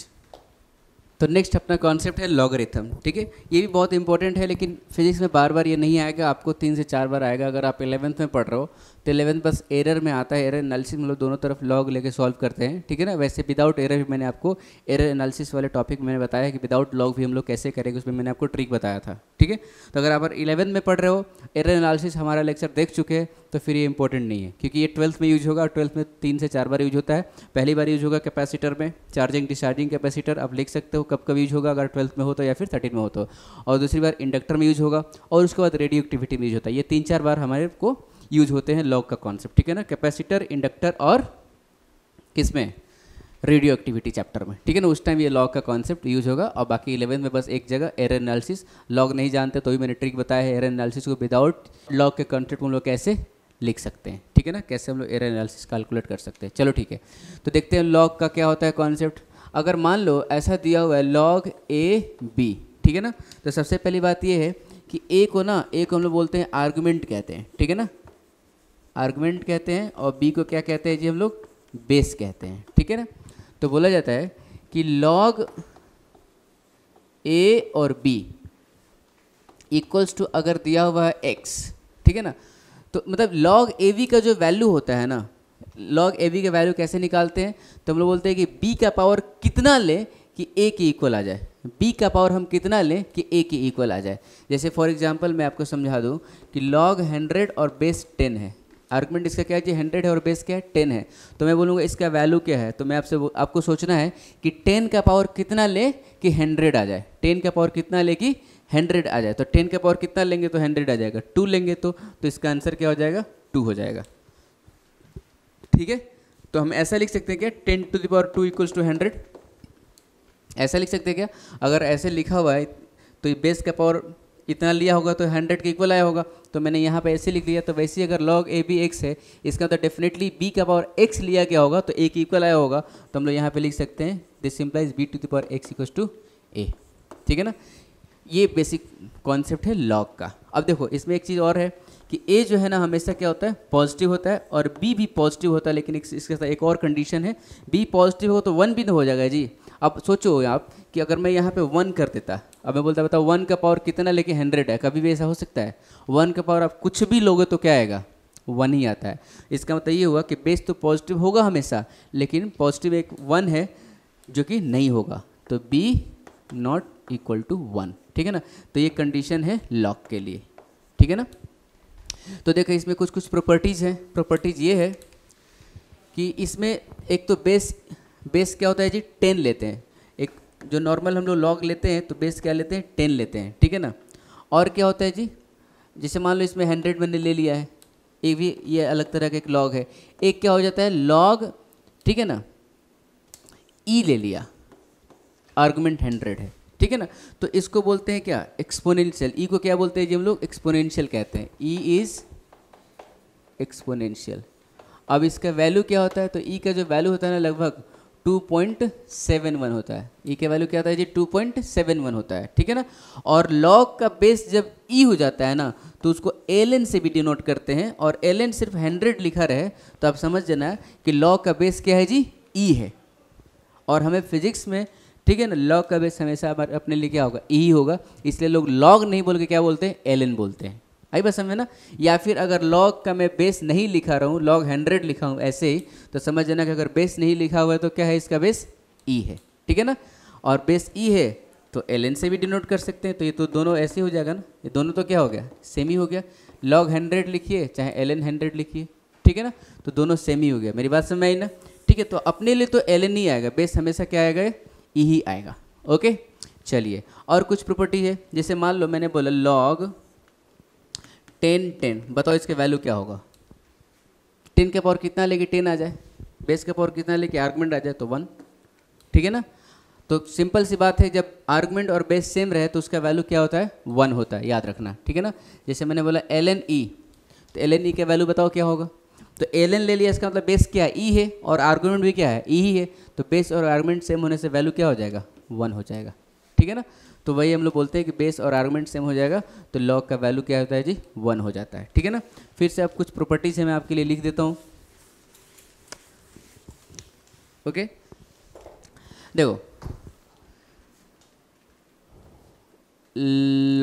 तो नेक्स्ट अपना कॉन्सेप्ट है लॉगरिथम। ठीक है, ये भी बहुत इंपॉर्टेंट है, लेकिन फिजिक्स में बार बार ये नहीं आएगा, आपको 3 से 4 बार आएगा। अगर आप 11th में पढ़ रहे हो तो 11th बस एरर में आता है, एरर एनालिसिस में लोग दोनों तरफ लॉग लेके सॉल्व करते हैं। ठीक है ना, वैसे विदाउट एरर भी मैंने आपको एरर एनालिसिस वाले टॉपिक में मैंने बताया कि विदाउट लॉग भी हम लोग कैसे करेंगे, उसमें मैंने आपको ट्रिक बताया था। ठीक है, तो अगर आप 11th में पढ़ रहे हो, एरर एनालिसिस हमारा लेक्चर देख चुके हैं, तो फिर ये इंपॉर्टेंट नहीं है, क्योंकि ये 12th में यूज होगा, और 12th में 3 से 4 बार यूज होता है। पहली बार यूज होगा कैपेसिटर में, चार्जिंग डिस्चार्जिंग कैपेसिटर, आप लिख सकते हो कब कब यूज होगा, अगर 12th में हो तो या फिर 13 में हो तो। और दूसरी बार इंडक्टर में यूज होगा, और उसके बाद रेडियो एक्टिविटी में यूज होता है। ये 3-4 बार हमारे को यूज होते हैं लॉग का कॉन्सेप्ट। ठीक है ना, कैपेसिटर, इंडक्टर और किसमें, रेडियो एक्टिविटी चैप्टर में। ठीक है ना, उस टाइम ये लॉग का कॉन्सेप्ट यूज होगा। और बाकी 11th में बस एक जगह एरर एनालिसिस, लॉग नहीं जानते तो भी मैंने ट्रिक बताया है, एरर एनालिसिस को विदाउट लॉग के कॉन्सेप्ट हम लोग कैसे लिख सकते हैं। ठीक है ना, कैसे हम लोग एरर एनालिसिस कैलकुलेट कर सकते हैं। चलो ठीक है, तो देखते हैं लॉग का क्या होता है कॉन्सेप्ट। अगर मान लो ऐसा दिया हुआ है लॉग ए बी, ठीक है ना, तो सबसे पहली बात ये है कि ए को हम लोग बोलते हैं आर्गूमेंट कहते हैं। ठीक है ना, आर्गूमेंट कहते हैं, और बी को क्या कहते हैं जी हम लोग, बेस कहते हैं। ठीक है ना, तो बोला जाता है कि लॉग ए और बी इक्वल्स टू अगर दिया हुआ है एक्स, ठीक है ना, तो मतलब लॉग ए बी का जो वैल्यू होता है ना, लॉग ए बी का वैल्यू कैसे निकालते हैं, तो हम लोग बोलते हैं कि बी का पावर कितना ले कि ए के इक्वल आ जाए, बी का पावर हम कितना लें कि ए के इक्वल आ जाए। जैसे फॉर एग्जांपल मैं आपको समझा दूं कि लॉग 100 और बेस 10 है, आर्गुमेंट इसका क्या है जी 100 है और बेस क्या है 10 है, तो मैं बोलूँगा इसका वैल्यू क्या है, तो मैं आपसे आपको सोचना है कि 10 का पावर कितना ले कि 100 आ जाए, 10 का पावर कितना ले कि 100 आ जाए, तो 10 का पावर कितना लेंगे तो 100 आ जाएगा, 2 लेंगे तो इसका आंसर क्या हो जाएगा 2 हो जाएगा। ठीक है, तो हम ऐसा लिख सकते हैं क्या, 10 to the power 2 equals to 100, ऐसा लिख सकते हैं क्या। अगर ऐसे लिखा हुआ है तो ये बेस का पावर इतना लिया होगा तो 100 के इक्वल आया होगा, तो मैंने यहाँ पे ऐसे लिख लिया। तो वैसे ही अगर लॉग ए बी एक्स है, इसका तो डेफिनेटली बी का पावर एक्स लिया गया होगा तो ए के इक्वल आया होगा, तो हम लोग यहाँ पे लिख सकते हैं this implies b to the power x equals to a. ठीक है ना, ये बेसिक कॉन्सेप्ट है लॉग का। अब देखो इसमें एक चीज़ और है कि ए जो है ना हमेशा क्या होता है, पॉजिटिव होता है, और बी भी पॉजिटिव होता है, लेकिन इसके साथ एक और कंडीशन है, बी पॉजिटिव हो तो 1 भी तो हो जाएगा जी। अब सोचो आप कि अगर मैं यहाँ पे 1 कर देता, अब मैं बोलता बताओ 1 का पावर कितना लेके 100 है, कभी भी ऐसा हो सकता है? 1 का पावर आप कुछ भी लोगे तो क्या आएगा, 1 ही आता है। इसका मतलब ये हुआ कि बेस तो पॉजिटिव होगा हमेशा, लेकिन पॉजिटिव एक 1 है जो कि नहीं होगा, तो b नॉट इक्वल टू 1। ठीक है ना, तो ये कंडीशन है लॉग के लिए। ठीक है ना, तो देखो इसमें कुछ प्रॉपर्टीज़ हैं। प्रॉपर्टीज़ ये है कि इसमें एक तो बेस क्या होता है जी 10 लेते हैं, एक जो नॉर्मल हम लोग लॉग लेते हैं तो बेस क्या लेते हैं 10 लेते हैं। ठीक है ना, और क्या होता है जी, जैसे मान लो इसमें 100 मैंने ले लिया है, एक भी ये अलग तरह का एक लॉग है, एक क्या हो जाता है लॉग, ठीक है ना, ई ले लिया, आर्गुमेंट 100 है। ठीक है ना, तो इसको बोलते हैं क्या, एक्सपोनेंशियल। ई को क्या बोलते हैं जी हम लोग, एक्सपोनेंशियल कहते हैं, ई इज़ एक्सपोनेंशियल। अब इसका वैल्यू क्या होता है, तो ई का जो वैल्यू होता है ना लगभग 2.71 होता है, ई का वैल्यू क्या होता है जी 2.71 होता है। ठीक है ना, और लॉग का बेस जब ई हो जाता है ना तो उसको ln से भी डिनोट करते हैं, और ln सिर्फ 100 लिखा रहे तो आप समझ जाना कि लॉग का बेस क्या है जी ई है। और हमें फिजिक्स में, ठीक है ना, लॉग का बेस हमेशा अपने लिए क्या होगा, ई होगा, इसलिए लोग लॉग नहीं बोल के क्या बोलते हैं, ln बोलते हैं। आई बस समझे ना। या फिर अगर लॉग का मैं बेस नहीं लिखा रहा हूँ, लॉग 100 लिखा हूँ ऐसे ही, तो समझ जाना कि अगर बेस नहीं लिखा हुआ है तो क्या है, इसका बेस ई है। ठीक है ना, और बेस ई है तो ln से भी डिनोट कर सकते हैं, तो ये तो दोनों ऐसे हो जाएगा ना, ये दोनों तो क्या हो गया, सेम ही हो गया। लॉग 100 लिखिए चाहे ln 100 लिखिए, ठीक है ना, तो दोनों सेम ही हो गया। मेरी बात समझ आई ना। ठीक है, तो अपने लिए तो ln ही आएगा, बेस हमेशा क्या आएगा, ई ही आएगा। ओके, चलिए और कुछ प्रॉपर्टी है। जैसे मान लो मैंने बोला लॉग 10 बताओ इसके वैल्यू क्या होगा, 10 का पावर कितना लेके 10 आ जाए, बेस का पावर कितना लेके आर्गुमेंट आ जाए तो 1। ठीक है ना, तो सिंपल सी बात है, जब आर्गुमेंट और बेस सेम रहे तो उसका वैल्यू क्या होता है, 1 होता है, याद रखना, ठीक है ना। जैसे मैंने बोला ln e, तो ln e का वैल्यू बताओ क्या होगा, तो ln ले लिया, इसका मतलब बेस क्या है, e है, और आर्गुमेंट भी क्या है, e ही है, तो बेस और आर्गुमेंट सेम होने से वैल्यू क्या हो जाएगा, 1 हो जाएगा, ठीक है ना। तो वही हम लोग बोलते हैं कि बेस और आर्गुमेंट सेम हो जाएगा तो लॉग का वैल्यू क्या होता है जी, 1 हो जाता है, ठीक है ना। फिर से आप कुछ प्रॉपर्टीज़ है मैं आपके लिए लिख देता हूँ, ओके। देखो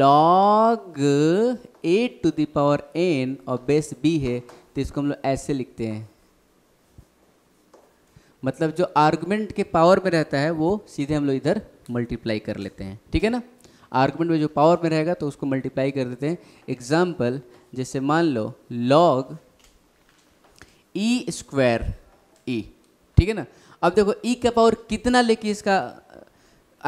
log a to the power n और बेस बी है तो इसको हम लोग ऐसे लिखते हैं, मतलब जो आर्गुमेंट के पावर में रहता है वो सीधे हम लोग इधर मल्टीप्लाई कर लेते हैं, ठीक है ना। आर्गुमेंट में जो पावर में रहेगा तो उसको मल्टीप्लाई कर देते हैं। एग्जाम्पल जैसे मान लो लॉग ई स्क्वायर ई, ठीक है ना। अब देखो ई का पावर कितना लेके इसका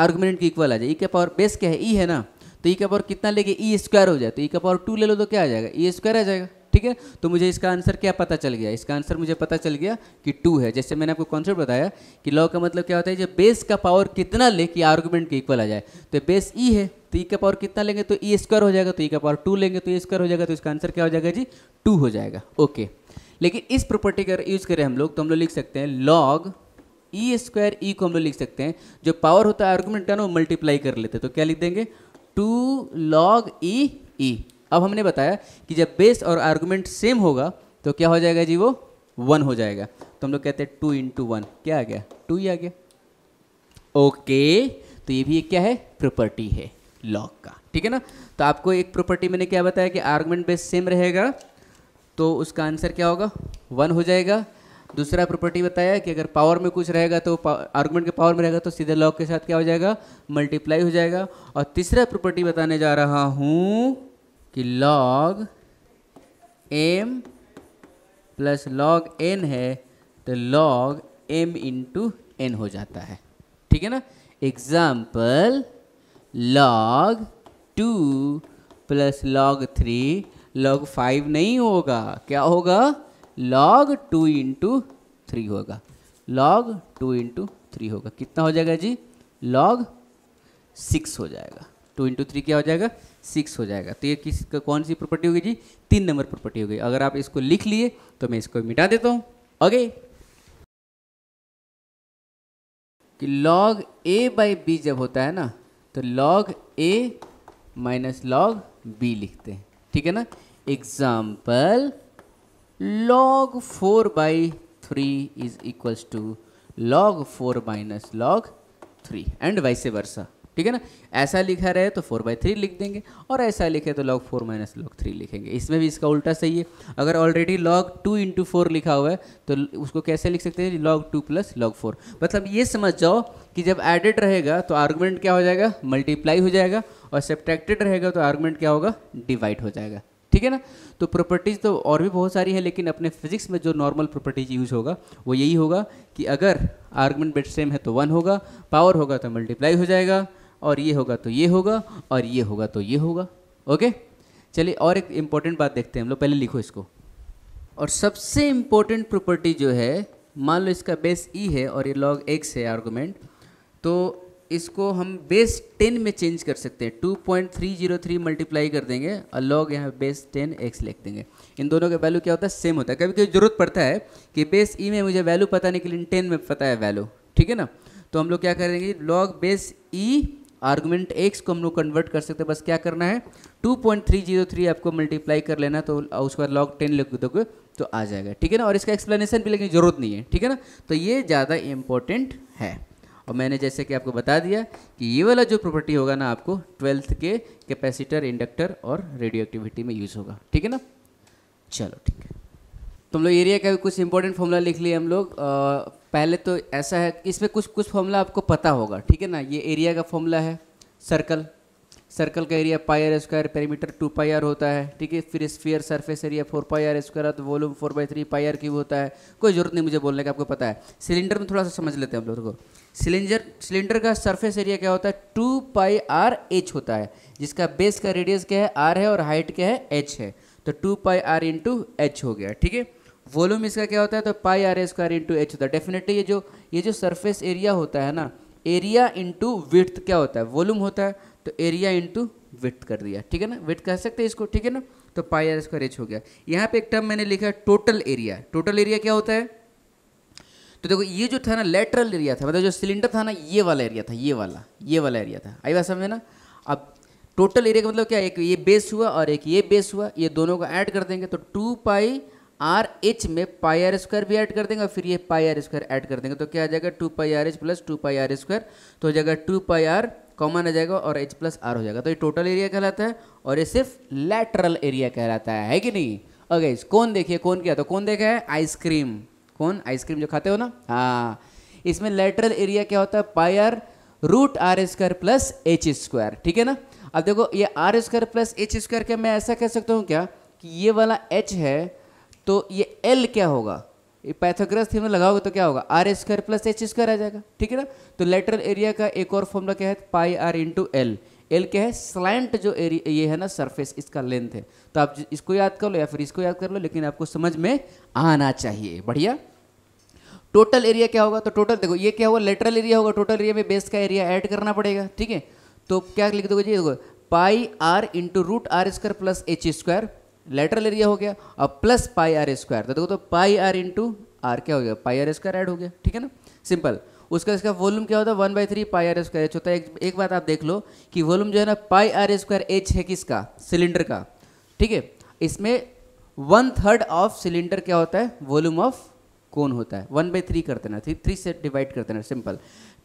आर्गुमेंट की इक्वल आ जाए, ई का पावर बेस क्या है, ई है ना, तो ई का पावर कितना लेके ई स्क्वायर हो जाए, तो ई का पावर 2 ले लो तो क्या आ जाएगा, ई स्क्वायर आ जाएगा, ठीक है। तो मुझे इसका आंसर क्या पता चल गया, इसका आंसर मुझे पता चल गया कि 2 है। जैसे मैंने आपको कॉन्सेप्ट बताया कि लॉग का मतलब क्या होता है, जब बेस का पावर कितना ले कि आर्गुमेंट के इक्वल आ जाए, तो बेस ई है तो ई का पावर कितना लेंगे तो ई स्क्वायर हो जाएगा, तो ई का पावर 2 लेंगे तो ई स्क्वायर हो जाएगा, तो इसका आंसर क्या हो जाएगा जी, 2 हो जाएगा, ओके। लेकिन इस प्रॉपर्टी का यूज़ करें हम लोग तो हम लोग लिख सकते हैं लॉग ई स्क्वायर ई को हम लोग लिख सकते हैं, जो पावर होता है आर्गुमेंट का ना वो मल्टीप्लाई कर लेते हैं, तो क्या लिख देंगे 2 लॉग ई ई। अब हमने बताया कि जब बेस और आर्गुमेंट सेम होगा तो क्या हो जाएगा जी, वो 1 हो जाएगा, तो हम लोग कहते हैं 2 into 1 क्या आ गया, 2 ही आ गया, ओके। तो ये भी एक क्या है, प्रॉपर्टी है लॉग का, ठीक है ना। तो आपको एक प्रॉपर्टी मैंने क्या बताया कि आर्गुमेंट बेस सेम रहेगा तो उसका आंसर क्या होगा, 1 हो जाएगा। दूसरा प्रॉपर्टी बताया कि अगर पावर में कुछ रहेगा तो आर्गुमेंट के पावर में रहेगा तो सीधे लॉग के साथ क्या हो जाएगा, मल्टीप्लाई हो जाएगा। और तीसरा प्रॉपर्टी बताने जा रहा हूँ कि log m plus log n है तो लॉग एम इंटू एन हो जाता है, ठीक है ना। Example log 2 plus log 3 log 5 नहीं होगा, क्या होगा, लॉग 2 into 3 होगा, लॉग 2 into 3 होगा, कितना हो जाएगा जी, लॉग 6 हो जाएगा, 2 into 3 क्या हो जाएगा, 6 हो जाएगा। तो ये कौन सी प्रॉपर्टी होगी जी, 3 नंबर प्रॉपर्टी होगी। अगर आप इसको लिख लिए तो मैं इसको मिटा देता हूँ, ओके। कि लॉग ए बाई बी जब होता है ना तो log a minus log b लिखते हैं, ठीक है ना। Example log 4/3 is equals to log 4 minus log 3 and vice versa, ठीक है ना। ऐसा लिखा रहे तो 4/3 लिख देंगे और ऐसा लिखे तो लॉग 4 माइनस लॉग 3 लिखेंगे। इसमें भी इसका उल्टा सही है, अगर ऑलरेडी लॉग 2 into 4 लिखा हुआ है तो उसको कैसे लिख सकते हैं, लॉग 2 प्लस लॉग 4। मतलब ये समझ जाओ कि जब एडेड रहेगा तो आर्गुमेंट क्या हो जाएगा, मल्टीप्लाई हो जाएगा, और सब्ट्रैक्टेड रहेगा तो आर्गुमेंट क्या होगा, डिवाइड हो जाएगा, ठीक है ना। तो प्रॉपर्टीज़ तो और भी बहुत सारी है लेकिन अपने फिजिक्स में जो नॉर्मल प्रॉपर्टीज यूज होगा वो यही होगा कि अगर आर्गुमेंट बेस सेम है तो 1 होगा, पावर होगा तो मल्टीप्लाई हो जाएगा, और ये होगा तो ये होगा, और ये होगा तो ये होगा, ओके। चलिए और एक इम्पॉर्टेंट बात देखते हैं हम लोग, पहले लिखो इसको। और सबसे इम्पोर्टेंट प्रॉपर्टी जो है, मान लो इसका बेस ई है और ये लॉग एक्स है आर्गुमेंट, तो इसको हम बेस 10 में चेंज कर सकते हैं, 2.303 मल्टीप्लाई कर देंगे और लॉग यहाँ बेस 10 x लिख देंगे। इन दोनों का वैल्यू क्या होता है, सेम होता है। कभी कभी जरूरत पड़ता है कि बेस ई में मुझे वैल्यू पता नहीं लेकिन 10 में पता है वैल्यू, ठीक है ना। तो हम लोग क्या करेंगे, log base e argument x को हम लोग कन्वर्ट कर सकते हैं। बस क्या करना है, 2.303 आपको मल्टीप्लाई कर लेना तो उसके बाद लॉग 10 लिख दोगे तो आ जाएगा, ठीक है ना। और इसका एक्सप्लेनेशन भी लेकिन जरूरत नहीं है, ठीक है ना। तो ये ज़्यादा इम्पोर्टेंट है। और मैंने जैसे कि आपको बता दिया कि ये वाला जो प्रॉपर्टी होगा ना आपको 12th के कैपेसिटर, इंडक्टर और रेडियो एक्टिविटी में यूज़ होगा, ठीक है ना। चलो ठीक है, तो हम लोग एरिया का भी कुछ इंपॉर्टेंट फॉर्मूला लिख लिए हम लोग। पहले तो ऐसा है, इसमें कुछ फॉर्मूला आपको पता होगा, ठीक है ना। ये एरिया का फॉर्मूला है, सर्कल का एरिया πr² पेरीमीटर 2πr होता है, ठीक है। फिर स्फीयर सरफेस एरिया 4πr² तो वॉल्यूम 4/3πr³ होता है। कोई ज़रूरत नहीं मुझे बोलने का, आपको पता है। सिलेंडर में थोड़ा सा समझ लेते हैं हम लोग को। सिलेंडर का सरफेस एरिया क्या होता है, 2πrh होता है, जिसका बेस का रेडियस क्या है, r है, और हाइट क्या है, h है, तो 2πr into h हो गया, ठीक है। वॉल्यूम इसका क्या होता है, तो πr² into h होता है। डेफिनेटली ये जो सरफेस एरिया होता है ना एरिया इंटू विड्थ क्या होता है, वॉल्यूम होता है, तो एरिया इंटू विड्थ कर दिया, ठीक है ना, विड्थ कह सकते हैं इसको, ठीक है ना। तो पाई आर स्क्वायर एच हो गया। यहाँ पे एक टर्म मैंने लिखा है टोटल एरिया। टोटल एरिया क्या होता है, तो देखो ये जो था ना लेटरल एरिया था, मतलब जो सिलेंडर था ना ये वाला एरिया था, ये वाला एरिया था, आई बात समझे ना। अब टोटल एरिया का मतलब क्या है, एक ये बेस हुआ और एक ये बेस हुआ, ये दोनों को ऐड कर देंगे तो 2 पाई आर एच में पाई आर स्क्वायर भी ऐड कर देंगे और फिर ये पाई आर स्क्वायर ऐड कर देंगे, तो क्या आ जाएगा 2 pi r h plus 2 pi r square, तो हो जाएगा 2 पाई आर कॉमन आ जाएगा और एच प्लस आर हो जाएगा। तो ये टोटल एरिया कहलाता है और ये सिर्फ लैटरल एरिया कहलाता है कि नहीं। ओके, कौन देखिए कौन क्या, तो कौन देखा है आइसक्रीम, कौन आइसक्रीम जो खाते हो ना, हाँ, इसमें लैटरल एरिया क्या होता है pi r root r square plus h square, ठीक है ना। अब देखो ये r square plus h square, क्या मैं ऐसा कह सकता हूँ क्या कि ये वाला एच है तो ये एल क्या होगा, ये पाइथागोरस थ्योरम लगाओगे तो क्या होगा r square plus h square आ जाएगा, ठीक है ना। तो लेटरल एरिया का एक और फॉर्मूला क्या है, pi r into l. L क्या है, स्लैंट जो एरिया ये है ना सरफेस, इसका लेंथ है। तो आप इसको याद कर लो या फिर इसको याद कर लो, लेकिन आपको समझ में आना चाहिए। बढ़िया, टोटल एरिया क्या होगा, तो टोटल देखो ये क्या होगा लेटरल एरिया होगा, टोटल एरिया में बेस का एरिया ऐड करना पड़ेगा, ठीक है। तो क्या लिख दोगे जी, देखो pi r into root r square plus h square lateral area हो गया और प्लस पाई आर स्क्वायर, तो देखो तो पाई आर इंटू आर क्या हो गया पाई आर स्क्वायर ऐड हो गया, ठीक है ना, सिंपल। उसका इसका वॉल्यूम क्या होता है 1/3 पाई आर स्क्वायर एच होता है। एक बात आप देख लो कि वॉल्यूम जो है ना पाई आर स्क्वायर एच है किसका, सिलेंडर का, ठीक है। इसमें 1/3 ऑफ सिलेंडर क्या होता है वॉल्यूम ऑफ कोन होता है, 1/3 कर देना, 3 से डिवाइड कर देना, सिंपल।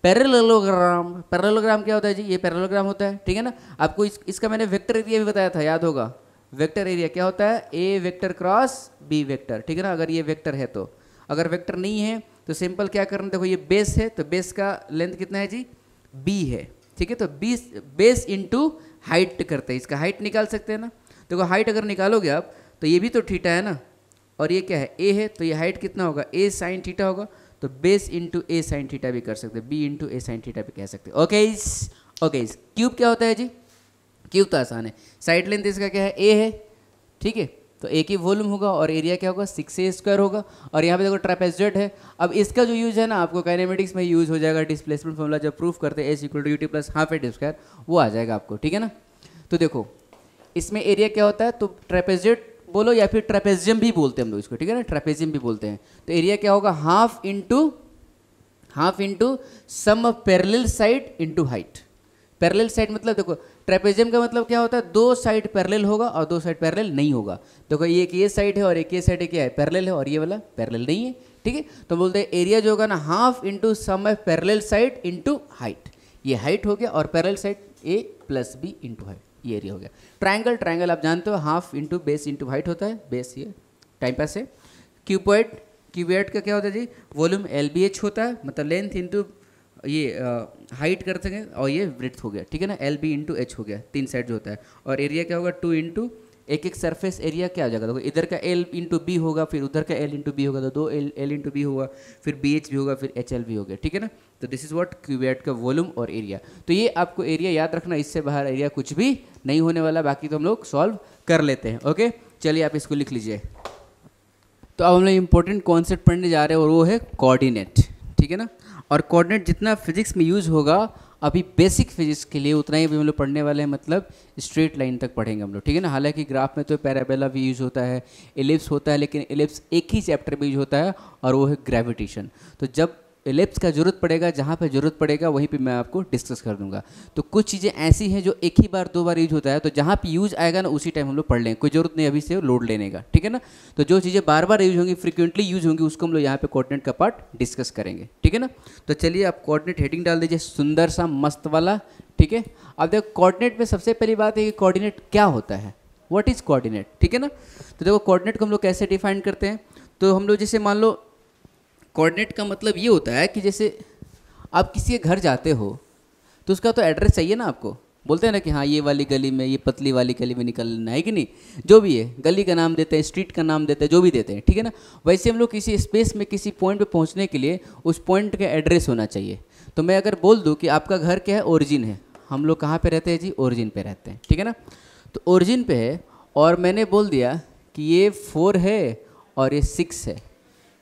पैरेललोग्राम, पैरेललोग्राम क्या होता है जी, ये पैरेललोग्राम होता है, ठीक है ना। आपको इसका मैंने वेक्टर एरिया भी बताया था, याद होगा। वेक्टर एरिया क्या होता है, a vector cross b vector, ठीक है ना, अगर ये वेक्टर है तो। अगर वेक्टर नहीं है तो सिंपल क्या करना, देखो ये बेस है तो बेस का लेंथ कितना है जी, बी है, ठीक है। तो बी बेस इंटू हाइट करते हैं, इसका हाइट निकाल सकते हैं ना। देखो हाइट अगर निकालोगे आप तो ये भी तो थीटा है ना, और ये क्या है ए है, तो ये हाइट कितना होगा ए साइन थीटा होगा, तो base into a sine theta भी कर सकते हैं, b into a sine theta भी कह सकते हैं। ओके, क्यूब क्या होता है जी, क्यूब तो आसान है, साइड लेंथ इसका क्या है ए है, ठीक है। तो ए की वॉल्यूम होगा और एरिया क्या होगा 6a स्क्वायर होगा। और यहाँ पे देखो ट्रापेजॉइड है। अब इसका जो यूज है ना आपको काइनेमेटिक्स में यूज हो जाएगा, डिस्प्लेसमेंट फॉर्मूला जब प्रूफ करते हैं s = ut plus ½ a square, वो आ जाएगा आपको, ठीक है ना। तो देखो इसमें एरिया क्या होता है, तो ट्रापेजॉइड बोलो या फिर ट्रापेजियम भी बोलते हैं हम लोग इसको, ठीक है ना, ट्रापेजियम भी बोलते हैं। तो एरिया क्या होगा half into sum of parallel side into height. Parallel side मतलब देखो ट्रेपेजियम का मतलब क्या होता है, 2 साइड पैरेलल होगा और 2 साइड पैरेलल नहीं होगा। देखो ये एक ये साइड है और एक ये साइड क्या है पैरेलल है, और ये वाला पैरेलल नहीं है, ठीक है। तो बोलते हैं एरिया जो होगा ना half into sum of parallel side into height, ये हाइट हो गया, और पैरेलल साइड ए प्लस बी इंटू हाइट, ये एरिया हो गया। ट्राइंगल आप जानते हो half into base into height होता है, बेस ये टाइम पास है। क्यूबॉइड का क्या होता है जी, वॉल्यूम LBH होता है, मतलब लेंथ इंटू ये हाइट कर सकें, और ये विड्थ हो गया, ठीक है ना, LB इंटू H हो गया, 3 साइड जो होता है। और एरिया क्या होगा 2 इंटू एक सरफेस एरिया क्या हो जाएगा, देखो इधर का L इंटू B होगा, फिर उधर का L इंटू B होगा, तो 2L इंटू B होगा, फिर BH भी होगा, फिर HL भी होगा, ठीक है ना। तो दिस इज व्हाट क्यूबॉइड का वॉल्यूम और एरिया। तो ये आपको एरिया याद रखना, इससे बाहर एरिया कुछ भी नहीं होने वाला, बाकी तो हम लोग सॉल्व कर लेते हैं। ओके, चलिए आप इसको लिख लीजिए। तो अब हम लोग इंपॉर्टेंट कॉन्सेप्ट पढ़ने जा रहे हैं और वो है कोऑर्डिनेट, ठीक है ना। और कोऑर्डिनेट जितना फिजिक्स में यूज़ होगा अभी बेसिक फिजिक्स के लिए उतना ही भी हम लोग पढ़ने वाले हैं, मतलब स्ट्रेट लाइन तक पढ़ेंगे हम लोग, ठीक है ना। हालांकि ग्राफ में तो पैराबोला भी यूज़ होता है, एलिप्स होता है, लेकिन एलिप्स एक ही चैप्टर में यूज होता है और वो है ग्रेविटेशन। तो जब एलिप्स का ज़रूरत पड़ेगा, जहाँ पे ज़रूरत पड़ेगा वहीं पे मैं आपको डिस्कस कर दूंगा। तो कुछ चीज़ें ऐसी हैं जो एक ही बार 2 बार यूज होता है, तो जहाँ पे यूज आएगा ना उसी टाइम हम लोग पढ़ लेंगे, कोई ज़रूरत नहीं अभी से लोड लेने का, ठीक है ना। तो जो चीज़ें बार बार यूज होंगी, फ्रिक्वेंटली यूज होंगी, उसको हम लोग यहाँ पे कोऑर्डिनेट का पार्ट डिस्कस करेंगे, ठीक है ना। तो चलिए आप कोऑर्डिनेट हेडिंग डाल दीजिए, सुंदर सा मस्त वाला, ठीक है। अब देखो कोऑर्डिनेट में सबसे पहली बात है कि कोऑर्डिनेट क्या होता है, व्हाट इज़ कोऑर्डिनेट, ठीक है ना। तो देखो कोऑर्डिनेट को हम लोग कैसे डिफाइन करते हैं, तो हम लोग जैसे मान लो कोऑर्डिनेट का मतलब ये होता है कि जैसे आप किसी के घर जाते हो तो उसका तो एड्रेस चाहिए ना आपको, बोलते हैं ना कि हाँ ये वाली गली में, ये पतली वाली गली में निकलना है कि नहीं, जो भी है गली का नाम देते हैं, स्ट्रीट का नाम देते हैं, जो भी देते हैं, ठीक है ना। वैसे हम लोग किसी स्पेस में किसी पॉइंट पे पहुंचने के लिए उस पॉइंट का एड्रेस होना चाहिए। तो मैं अगर बोल दूँ कि आपका घर क्या है, ओरिजिन है, हम लोग कहाँ पर रहते हैं जी, ओरिजिन पर रहते हैं, ठीक है ना। तो ओरिजिन पर है और मैंने बोल दिया कि ये 4 है और ये 6 है,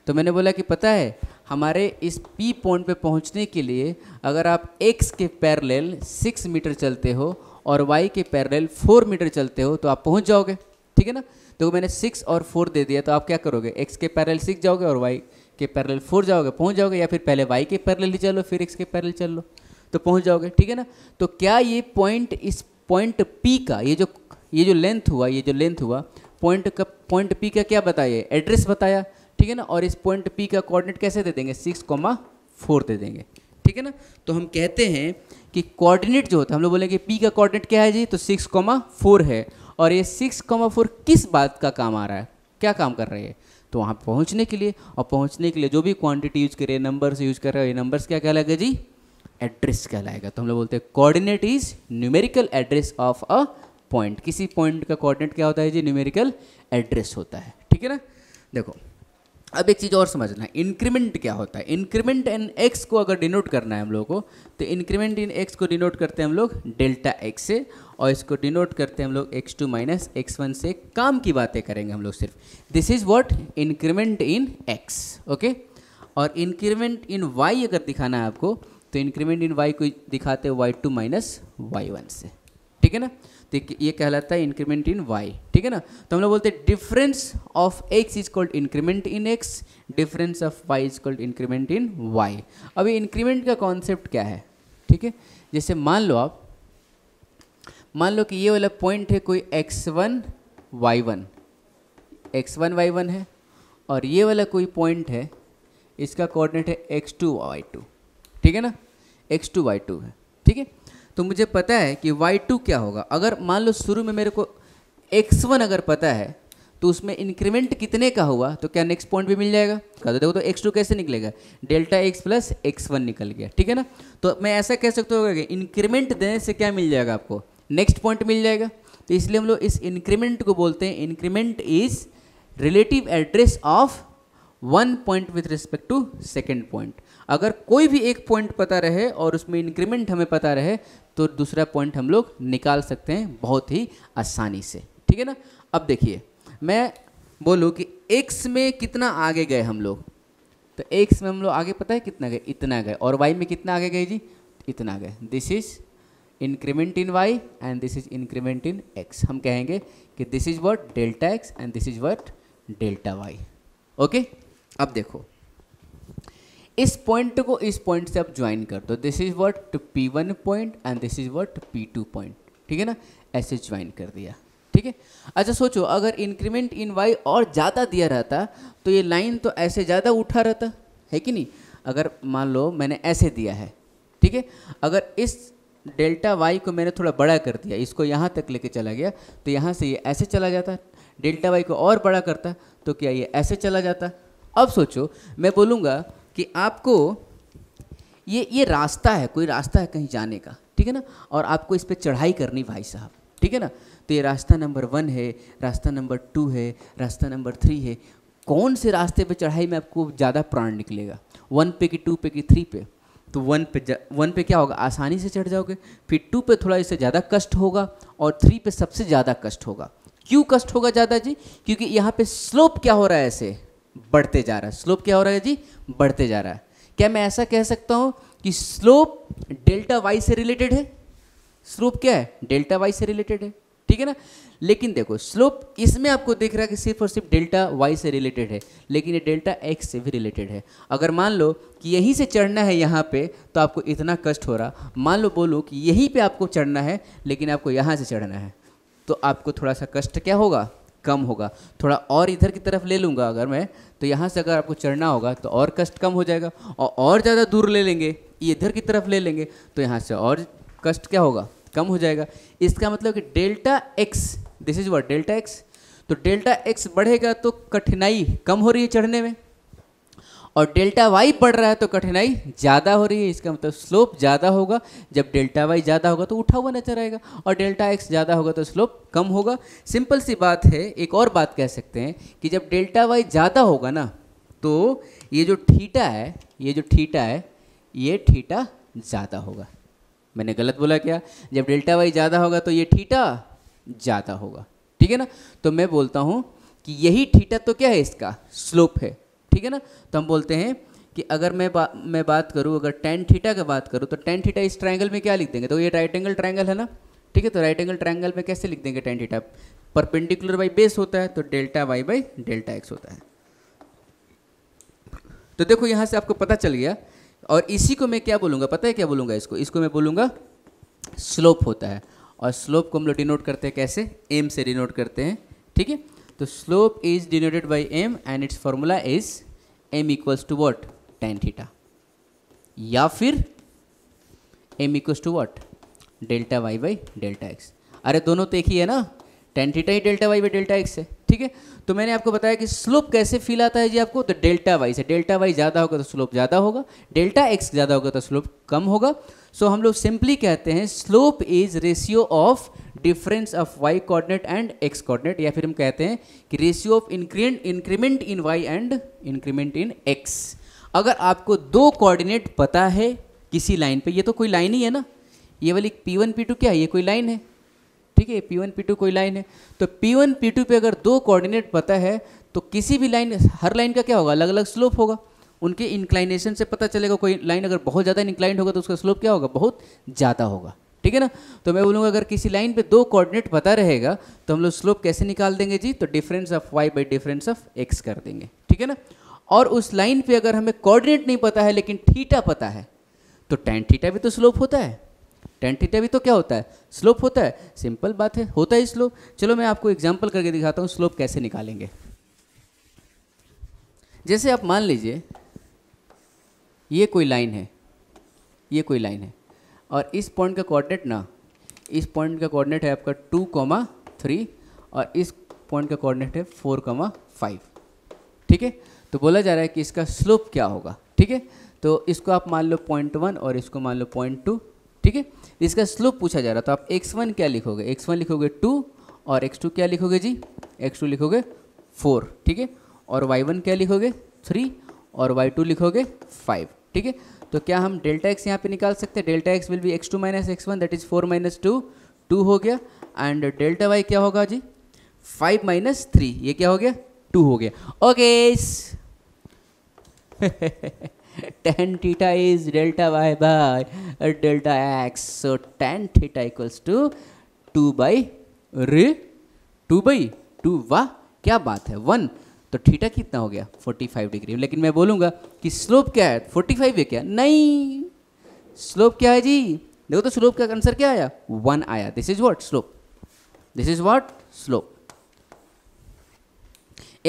तो मैंने बोला कि पता है हमारे इस P पॉइंट पे पहुंचने के लिए अगर आप X के पैरेलल 6 मीटर चलते हो और Y के पैरेलल 4 मीटर चलते हो तो आप पहुंच जाओगे, ठीक है ना। तो मैंने 6 और 4 दे दिया तो आप क्या करोगे, X के पैरेलल 6 जाओगे और Y के पैरेलल 4 जाओगे, पहुंच जाओगे। या फिर पहले Y के पैरेलल ही चलो फिर X के पैरेलल चल लो तो पहुँच जाओगे, ठीक है ना। तो क्या ये पॉइंट, इस पॉइंट P का ये जो लेंथ हुआ, पॉइंट P का क्या बताया, एड्रेस बताया, ठीक है ना। और इस पॉइंट P का कोऑर्डिनेट कैसे दे देंगे, 6,4 दे देंगे, ठीक है ना। तो हम कहते हैं कि कोऑर्डिनेट जो होता है, हम लोग बोलेंगे P का कोऑर्डिनेट क्या है जी, तो 6,4 है। और ये 6,4 किस बात का काम आ रहा है, क्या काम कर रही है, तो वहाँ पहुँचने के लिए। और पहुँचने के लिए जो भी क्वांटिटी यूज करे, नंबर्स यूज कर रहे हो, ये नंबर्स क्या कहलाएगा जी, एड्रेस कहलाएगा। तो हम लोग बोलते हैं coordinate is numerical address of a point. किसी पॉइंट का कोऑर्डिनेट क्या होता है जी, न्यूमेरिकल एड्रेस होता है, ठीक है ना। देखो अब एक चीज़ और समझना है, इंक्रीमेंट क्या होता है। इंक्रीमेंट इन एक्स को अगर डिनोट करना है हम लोग को, तो इंक्रीमेंट इन एक्स को डिनोट करते हैं हम लोग डेल्टा एक्स से, और इसको डिनोट करते हैं हम लोग x2 माइनस x1 से। काम की बातें करेंगे हम लोग सिर्फ, this is what increment in x, okay. और इंक्रीमेंट इन y अगर दिखाना है आपको, तो इंक्रीमेंट इन y को दिखाते हैं y2 माइनस y1 से, ठीक है ना। तो ये कहलाता है इंक्रीमेंट इन y, ठीक है ना। तो हम लोग बोलते हैं difference of x is called increment in x, difference of y is called increment in y। अब ये इंक्रीमेंट का कॉन्सेप्ट क्या है, ठीक है। जैसे मान लो आप, मान लो कि ये वाला पॉइंट है कोई x1 y1 है, और ये वाला कोई पॉइंट है, इसका कोऑर्डिनेट है x2 y2, ठीक है ना, x2 y2 है, ठीक है। तो मुझे पता है कि y2 क्या होगा। अगर मान लो शुरू में मेरे को x1 अगर पता है, तो उसमें इंक्रीमेंट कितने का हुआ, तो क्या नेक्स्ट पॉइंट भी मिल जाएगा। तो देखो तो x2 कैसे निकलेगा, डेल्टा x प्लस x1 निकल गया, ठीक है ना। तो मैं ऐसा कह सकता हूँ कि इंक्रीमेंट देने से क्या मिल जाएगा, आपको नेक्स्ट पॉइंट मिल जाएगा। तो इसलिए हम लोग इस इंक्रीमेंट को बोलते हैं, increment is relative address of one point with respect to second point. अगर कोई भी एक पॉइंट पता रहे और उसमें इंक्रीमेंट हमें पता रहे, तो दूसरा पॉइंट हम लोग निकाल सकते हैं बहुत ही आसानी से, ठीक है ना। अब देखिए मैं बोलूँ कि x में कितना आगे गए हम लोग, तो x में हम लोग आगे पता है कितना गए, इतना गए। और y में कितना आगे गए जी, इतना गए। This is increment in y and this is increment in x। हम कहेंगे कि this is what delta x and this is what delta y, okay. अब देखो इस पॉइंट को इस पॉइंट से आप ज्वाइन कर दो, this is what P1 point and this is what P2 point, ठीक है ना। ऐसे ज्वाइन कर दिया, ठीक है। अच्छा सोचो अगर इंक्रीमेंट इन y और ज़्यादा दिया रहता तो ये लाइन तो ऐसे ज़्यादा उठा रहता है कि नहीं। अगर मान लो मैंने ऐसे दिया है, ठीक है, अगर इस डेल्टा y को मैंने थोड़ा बड़ा कर दिया, इसको यहाँ तक लेके चला गया, तो यहाँ से ये ऐसे चला जाता। डेल्टा y को और बड़ा करता तो क्या ये ऐसे चला जाता। अब सोचो मैं बोलूँगा कि आपको ये रास्ता है, कोई रास्ता है कहीं जाने का, ठीक है ना, और आपको इस पर चढ़ाई करनी भाई साहब, ठीक है ना। तो ये रास्ता नंबर 1 है, रास्ता नंबर 2 है, रास्ता नंबर 3 है। कौन से रास्ते पे चढ़ाई में आपको ज़्यादा प्राण निकलेगा, 1 पे कि 2 पे कि 3 पे। तो 1 पे क्या होगा, आसानी से चढ़ जाओगे, फिर 2 पे थोड़ा इससे ज़्यादा कष्ट होगा, और 3 पे सबसे ज़्यादा कष्ट होगा। क्यों कष्ट होगा ज़्यादा जी, क्योंकि यहाँ पे स्लोप क्या हो रहा है, ऐसे बढ़ते जा रहा है। स्लोप क्या हो रहा है जी, बढ़ते जा रहा है। क्या मैं ऐसा कह सकता हूँ कि स्लोप डेल्टा वाई से रिलेटेड है, स्लोप क्या है, डेल्टा वाई से रिलेटेड है, ठीक है ना। लेकिन देखो स्लोप इसमें आपको दिख रहा है कि सिर्फ और सिर्फ डेल्टा वाई से रिलेटेड है, लेकिन ये डेल्टा एक्स से भी रिलेटेड है। अगर मान लो कि यहीं से चढ़ना है यहाँ पे, तो आपको इतना कष्ट हो रहा। मान लो बोलो कि यहीं पर आपको चढ़ना है, लेकिन आपको यहाँ से चढ़ना है, तो आपको थोड़ा सा कष्ट क्या होगा, कम होगा। थोड़ा और इधर की तरफ ले लूँगा अगर मैं, तो यहाँ से अगर आपको चढ़ना होगा तो और कष्ट कम हो जाएगा। और ज़्यादा दूर ले लेंगे, इधर की तरफ ले लेंगे, तो यहाँ से और कष्ट क्या होगा, कम हो जाएगा। इसका मतलब कि delta x, this is what delta x. तो डेल्टा एक्स बढ़ेगा तो कठिनाई कम हो रही है चढ़ने में, और डेल्टा वाई बढ़ रहा है तो कठिनाई ज़्यादा हो रही है। इसका मतलब स्लोप ज़्यादा होगा। जब डेल्टा वाई ज़्यादा होगा तो उठा हुआ नजर आएगा, और डेल्टा एक्स ज़्यादा होगा तो स्लोप कम होगा। सिंपल सी बात है। एक और बात कह सकते हैं कि जब डेल्टा वाई ज़्यादा होगा ना, तो ये जो थीटा है ये थीटा ज़्यादा होगा। मैंने गलत बोला क्या? जब डेल्टा वाई ज़्यादा होगा तो ये थीटा ज़्यादा होगा, ठीक है ना। तो मैं बोलता हूँ कि यही थीटा तो क्या है, इसका स्लोप है, ठीक है ना। तो हम बोलते हैं कि अगर मैं बात करूँ, अगर टेन थीटा की बात करूँ तो टेन थीटा इस ट्रायंगल में क्या लिख देंगे, तो ये राइट एंगल ट्रायंगल है ना, ठीक है, तो राइट एंगल ट्रायंगल में कैसे लिख देंगे tan theta, perpendicular by base होता है तो delta Y by delta x होता है। तो देखो यहाँ से आपको पता चल गया, और इसी को मैं क्या बोलूँगा, पता है क्या बोलूँगा, इसको मैं बोलूँगा स्लोप होता है, और स्लोप को हम लोग डिनोट करते हैं कैसे, एम से डिनोट करते हैं, ठीक है। तो slope is denoted by M and it's formula is M equals to what, tan theta, या फिर M equals to what, delta Y by delta x. अरे दोनों तो एक ही है ना, टेन थीटा ही delta Y by delta x है, ठीक है। तो मैंने आपको बताया कि स्लोप कैसे फील आता है जी आपको, तो डेल्टा वाई से, डेल्टा वाई ज़्यादा होगा तो स्लोप ज़्यादा होगा, डेल्टा एक्स ज़्यादा होगा तो स्लोप कम होगा। सो हम लोग सिंपली कहते हैं slope is ratio of difference of Y coordinate and x coordinate, या फिर हम कहते हैं कि ratio of increment in Y and increment in x. अगर आपको दो कोऑर्डिनेट पता है किसी लाइन पे, ये तो कोई लाइन ही है ना, ये वाली P1 P2 क्या है, ये कोई लाइन है, ठीक है, P1 P2 कोई लाइन है। तो P1 P2 पे अगर दो कोऑर्डिनेट पता है तो किसी भी लाइन, हर लाइन का क्या होगा, अलग अलग स्लोप होगा, उनके इंक्लाइनेशन से पता चलेगा। कोई लाइन अगर बहुत ज़्यादा इंक्लाइंड होगा तो उसका स्लोप क्या होगा, बहुत ज़्यादा होगा, ठीक है ना। तो मैं बोलूँगा अगर किसी लाइन पे दो कोऑर्डिनेट पता रहेगा तो हम लोग स्लोप कैसे निकाल देंगे जी, तो difference of Y by difference of x कर देंगे, ठीक है ना। और उस लाइन पे अगर हमें कोऑर्डिनेट नहीं पता है लेकिन थीटा पता है तो टेन थीटा भी तो स्लोप होता है, टेन थीटा भी तो क्या होता है, स्लोप होता है, सिंपल बात है, होता है स्लोप। चलो मैं आपको एग्जाम्पल करके दिखाता हूँ स्लोप कैसे निकालेंगे। जैसे आप मान लीजिए ये कोई लाइन है, ये कोई लाइन है, और इस पॉइंट का कोऑर्डिनेट ना, इस पॉइंट का कोऑर्डिनेट है आपका 2,3 और इस पॉइंट का कोऑर्डिनेट है 4,5, ठीक है। तो बोला जा रहा है कि इसका स्लोप क्या होगा, ठीक है। तो इसको आप मान लो 0.1 और इसको मान लो 0.2, ठीक है। इसका स्लोप पूछा जा रहा है तो आप x1 क्या लिखोगे, x1 लिखोगे 2 और x2 क्या लिखोगे जी, x2 लिखोगे 4, ठीक है। और y1 क्या लिखोगे 3 और y2 लिखोगे 5, ठीक है। तो क्या हम डेल्टा एक्स यहाँ पे निकाल सकते हैं, delta x will be x2 minus x1 that is 4 minus 2, 2 हो गया। एंड डेल्टा वाई क्या होगा जी, 5 माइनस 3, ये क्या हो गया 2 हो गया, okay. tan theta is delta y by delta x, so tan theta equals to 2 by 2 वाह क्या बात है 1। तो थीटा कितना हो गया 45 डिग्री। लेकिन मैं बोलूँगा कि स्लोप क्या है 45 है क्या, नहीं, स्लोप क्या है जी, देखो तो स्लोप का आंसर क्या आया 1 आया। This is what slope, this is what slope.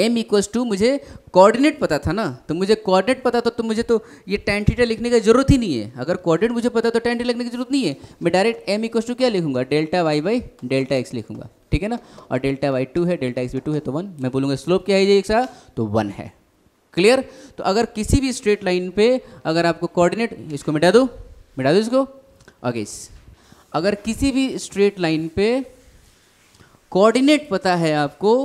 m equals to मुझे कोऑर्डिनेट पता था ना, तो मुझे कोऑर्डिनेट पता था तो मुझे तो ये टेन थीटा लिखने की जरूरत ही नहीं है। अगर कोऑर्डिनेट मुझे पता तो टेन थीटा लिखने की जरूरत नहीं है, मैं डायरेक्ट m इक्वल्स टू क्या लिखूंगा, delta Y by delta x लिखूंगा, ठीक है ना। और डेल्टा वाई 2 है, डेल्टा एक्स भी 2 है तो 1। मैं बोलूँगा स्लोप क्या है ये एक्स, तो 1 है, क्लियर। तो अगर किसी भी स्ट्रेट लाइन पे अगर आपको कोऑर्डिनेट, इसको मिटा दो इसको, ओके। अगर किसी भी स्ट्रेट लाइन पे कोऑर्डिनेट पता है आपको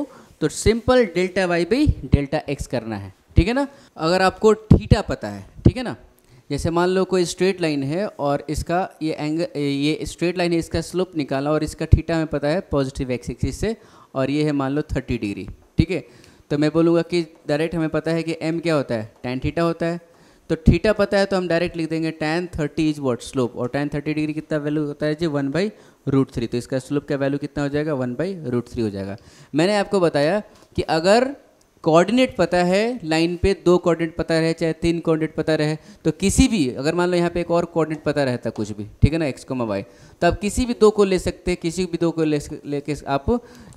तो simple delta Y by delta x करना है, ठीक है ना। अगर आपको थीटा पता है, ठीक है ना, जैसे मान लो कोई स्ट्रेट लाइन है और इसका ये एंगल, ये स्ट्रेट लाइन है, इसका स्लोप निकाला और इसका थीटा हमें पता है पॉजिटिव एक्स एक्सिस से, और ये है मान लो 30 डिग्री, ठीक है। तो मैं बोलूँगा कि डायरेक्ट हमें पता है कि एम क्या होता है, टैन थीटा होता है। तो थीटा पता है तो हम डायरेक्ट लिख देंगे टैन 30 इज वॉट स्लोप, और टैन 30 डिग्री कितना वैल्यू होता है जी 1/√3। तो इसका स्लोप का वैल्यू कितना हो जाएगा 1/√3 हो जाएगा। मैंने आपको बताया कि अगर कोऑर्डिनेट पता है लाइन पे, दो कोऑर्डिनेट पता रहे चाहे तीन कोऑर्डिनेट पता रहे, तो किसी भी, अगर मान लो यहाँ पे एक और कोऑर्डिनेट पता रहता कुछ भी, ठीक है ना, x, y, तो आप किसी भी दो को ले सकते हैं, किसी भी दो को लेके आप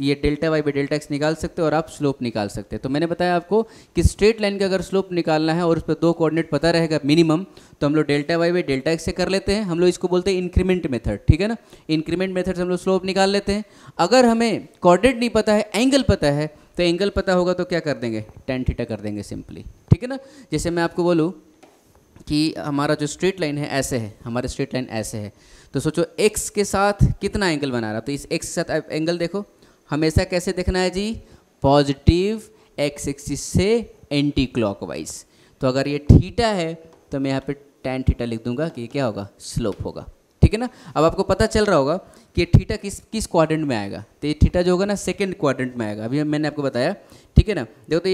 ये delta Y by delta x निकाल सकते हो और आप स्लोप निकाल सकते हैं। तो मैंने बताया आपको कि स्ट्रेट लाइन का अगर स्लोप निकालना है और उस पर दो कोऑर्डिनेट पता रहेगा मिनिमम, तो हम लोग delta Y by delta x से कर लेते हैं। हम लोग इसको बोलते हैं इंक्रीमेंट मेथड, ठीक है ना, इंक्रीमेंट मेथड से हम लोग स्लोप निकाल लेते हैं। अगर हमें कोऑर्डिनेट नहीं पता है, एंगल पता है, तो एंगल पता होगा तो क्या कर देंगे, टेन थीटा कर देंगे सिंपली, ठीक है ना। जैसे मैं आपको बोलूँ कि हमारा जो स्ट्रेट लाइन है ऐसे है, हमारे स्ट्रेट लाइन ऐसे है, तो सोचो एक्स के साथ कितना एंगल बना रहा, तो इस एक्स के साथ एंगल देखो हमेशा कैसे देखना है जी, पॉजिटिव एक्स एक्सिस से एंटी क्लॉकवाइज। तो अगर ये थीटा है तो मैं यहाँ पे टेन थीटा लिख दूंगा कि क्या होगा, स्लोप होगा, ठीक है ना। अब आपको पता चल रहा होगा कि थीटा किस क्वाड्रेंट में आएगा, तो ये थीटा जो होगा ना सेकंड क्वाड्रेंट में आएगा, अभी मैंने आपको बताया, ठीक है ना। देखो तो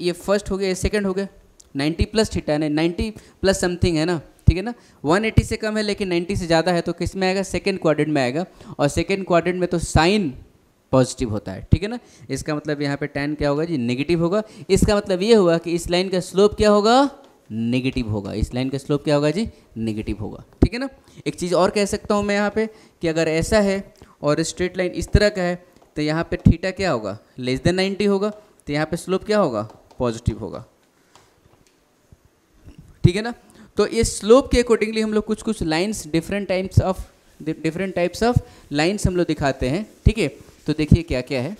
ये फर्स्ट हो गया, ये सेकंड हो गया, 90 प्लस थीटा है ना, 90 प्लस समथिंग है ना, ठीक है ना। 180 से कम है लेकिन 90 से ज़्यादा है, तो किस में आएगा, सेकेंड क्वाड्रेंट में आएगा। और सेकेंड क्वाड्रेंट में तो साइन पॉजिटिव होता है, ठीक है ना। इसका मतलब यहाँ पे टैन क्या होगा जी, नेगेटिव होगा। इसका मतलब ये हुआ कि इस लाइन का स्लोप क्या होगा, नेगेटिव होगा। इस लाइन का स्लोप क्या होगा जी, नेगेटिव होगा, ठीक है ना। एक चीज़ और कह सकता हूँ मैं यहाँ पे कि अगर ऐसा है और स्ट्रेट लाइन इस तरह का है तो यहाँ पे थीटा क्या होगा, लेस देन 90 होगा, तो यहाँ पे स्लोप क्या होगा, पॉजिटिव होगा, ठीक है ना। तो इस स्लोप के अकॉर्डिंगली हम लोग कुछ कुछ lines different types of lines हम लोग दिखाते हैं, ठीक है। तो देखिए क्या क्या है।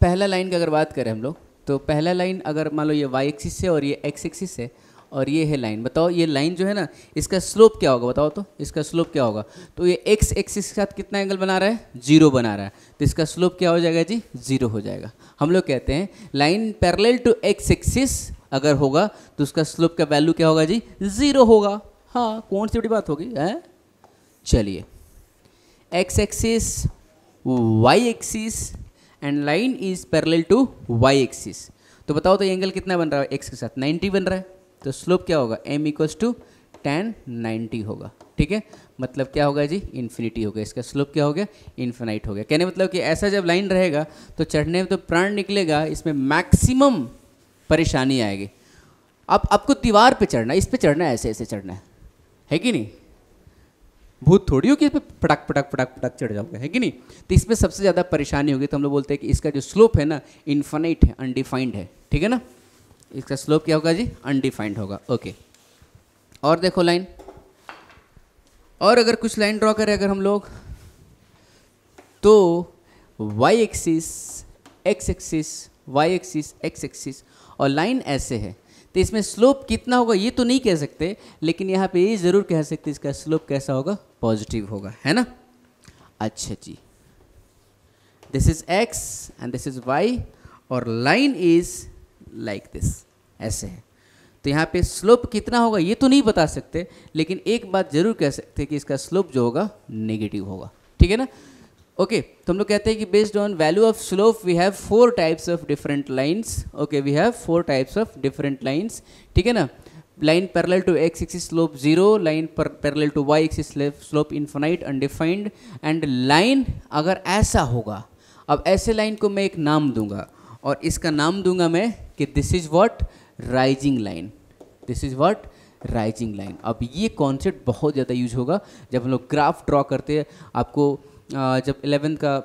पहला लाइन की अगर बात करें हम लोग, तो पहला लाइन अगर मान लो ये वाई एक्सिस है और ये एक्स एक्सिस है और ये है लाइन, बताओ ये लाइन जो है ना इसका स्लोप क्या होगा, बताओ तो इसका स्लोप क्या होगा। तो ये एक्स एक्सिस के साथ कितना एंगल बना रहा है, जीरो बना रहा है, तो इसका स्लोप क्या हो जाएगा जी, जीरो हो जाएगा। हम लोग कहते हैं line parallel to x axis अगर होगा तो उसका स्लोप का वैल्यू क्या होगा जी, जीरो होगा। हाँ, कौन सी बड़ी बात होगी है। चलिए, x axis, Y axis and line is parallel to Y axis, तो बताओ तो एंगल कितना बन रहा है एक्स के साथ, 90 बन रहा है, तो स्लोप क्या होगा, m इक्वल्स टू tan 90 होगा, ठीक है। मतलब क्या होगा जी, इन्फिनिटी होगा, इसका स्लोप क्या हो गया, इन्फिनाइट हो गया। कहने मतलब कि ऐसा जब लाइन रहेगा तो चढ़ने में तो प्राण निकलेगा, इसमें मैक्सिमम परेशानी आएगी। अब आपको दीवार पे चढ़ना, इस पे चढ़ना, ऐसे ऐसे चढ़ना है कि नहीं, भूत थोड़ी हो कि इस पर पटक पटक पटक पटक चढ़ जाओगे, है कि नहीं। तो इसमें सबसे ज़्यादा परेशानी होगी, तो हम लोग बोलते हैं कि इसका जो स्लोप है ना इन्फिनाइट है, अनडिफाइंड है, ठीक है ना। इसका स्लोप क्या होगा जी, अनडिफाइंड होगा, ओके। और देखो लाइन, और अगर कुछ लाइन ड्रॉ करें अगर हम लोग, तो Y axis, x axis, Y axis, x axis और लाइन ऐसे है, तो इसमें स्लोप कितना होगा ये तो नहीं कह सकते, लेकिन यहाँ पे ये ज़रूर कह सकते इसका स्लोप कैसा होगा, पॉजिटिव होगा, है ना। अच्छा जी, this is x and this is Y और लाइन इज लाइक दिस, ऐसे है, तो यहाँ पे स्लोप कितना होगा ये तो नहीं बता सकते, लेकिन एक बात जरूर कह सकते हैं कि इसका स्लोप जो होगा नेगेटिव होगा, ठीक है ना, ओके। तो हम लोग कहते हैं कि based on value of slope we have 4 types of different lines, okay, we have 4 types of different lines, ठीक है ना। Line parallel to x axis slope zero, line parallel to Y axis slope infinite undefined, and line अगर ऐसा होगा। अब ऐसे line को मैं एक नाम दूंगा और इसका नाम दूंगा मैं कि this is what rising line, this is what rising line. अब ये कॉन्सेप्ट बहुत ज़्यादा यूज होगा जब हम लोग ग्राफ ड्रॉ करते हैं, आपको जब 11th का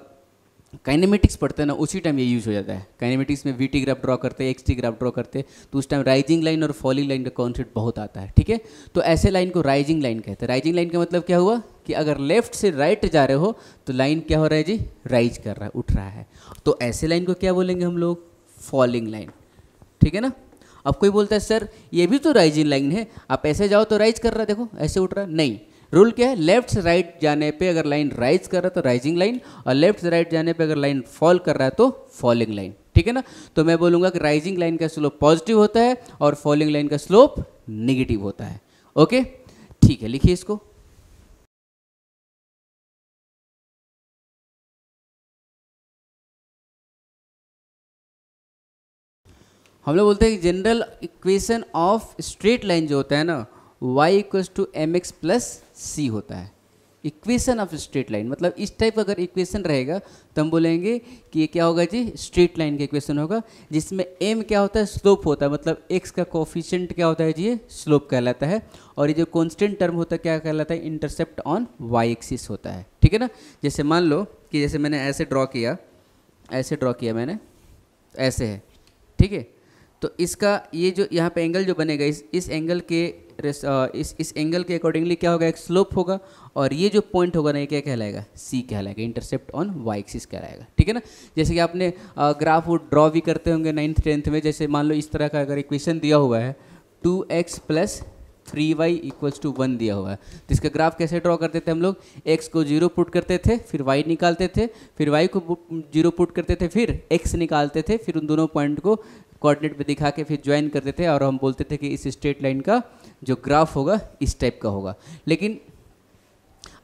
काइनेमेटिक्स पढ़ते हैं ना उसी टाइम ये यूज हो जाता है। काइनेमेटिक्स में वी टी ग्राफ ड्रॉ करते हैं, एक्स टी ग्राफ ड्रॉ करते हैं, तो उस टाइम राइजिंग लाइन और फॉलिंग लाइन का कॉन्सेप्ट बहुत आता है, ठीक है। तो ऐसे लाइन को राइजिंग लाइन कहते हैं। राइजिंग लाइन का मतलब क्या हुआ कि अगर लेफ्ट से राइट जा रहे हो तो लाइन क्या हो रहा है जी, राइज कर रहा है, उठ रहा है, तो ऐसे लाइन को क्या बोलेंगे हम लोग, फॉलिंग लाइन, ठीक है ना। अब कोई बोलता है सर ये भी तो राइजिंग लाइन है, आप ऐसे जाओ तो राइज कर रहा है, देखो ऐसे उठ रहा है, नहीं। रूल क्या है, लेफ्ट से राइट जाने पे अगर लाइन राइज कर रहा है तो राइजिंग लाइन, और लेफ्ट से राइट जाने पे अगर लाइन फॉल कर रहा है तो फॉलिंग लाइन, ठीक है ना। तो मैं बोलूँगा कि राइजिंग लाइन का स्लोप पॉजिटिव होता है और फॉलिंग लाइन का स्लोप नेगेटिव होता है, ओके, ठीक है, लिखिए इसको। हम लोग बोलते हैं कि general equation of straight line जो होता है ना y equals to M x plus सी होता है, इक्वेशन ऑफ स्ट्रेट लाइन। मतलब इस टाइप अगर इक्वेशन रहेगा तो हम बोलेंगे कि ये क्या होगा जी, स्ट्रेट लाइन का इक्वेशन होगा, जिसमें m क्या होता है, स्लोप होता है, मतलब x का कोफिशिएंट क्या होता है जी, ये स्लोप कहलाता है, और ये जो कॉन्स्टेंट टर्म होता है क्या कहलाता है, इंटरसेप्ट ऑन y एक्सिस होता है, ठीक है ना। जैसे मान लो कि जैसे मैंने ऐसे ड्रॉ किया मैंने, ऐसे है, ठीक है। तो इसका ये जो यहाँ पे एंगल जो बनेगा इस एंगल के इस एंगल के अकॉर्डिंगली क्या होगा, एक स्लोप होगा, और ये जो पॉइंट होगा ना ये क्या कहलाएगा, सी कहलाएगा, इंटरसेप्ट ऑन वाई एक्सिस कहलाएगा, ठीक है ना। जैसे कि आपने ग्राफ वो ड्रॉ भी करते होंगे 9th 10th में, जैसे मान लो इस तरह का अगर इक्वेशन दिया हुआ है 2x + 3y = 1 दिया हुआ है, तो इसका ग्राफ कैसे ड्रॉ करते थे हम लोग, x को 0 पुट करते थे, फिर y निकालते थे, फिर y को 0 पुट करते थे, फिर x निकालते थे, फिर उन दोनों पॉइंट को कोऑर्डिनेट पे दिखा के फिर ज्वाइन करते थे, और हम बोलते थे कि इस स्ट्रेट लाइन का जो ग्राफ होगा इस टाइप का होगा। लेकिन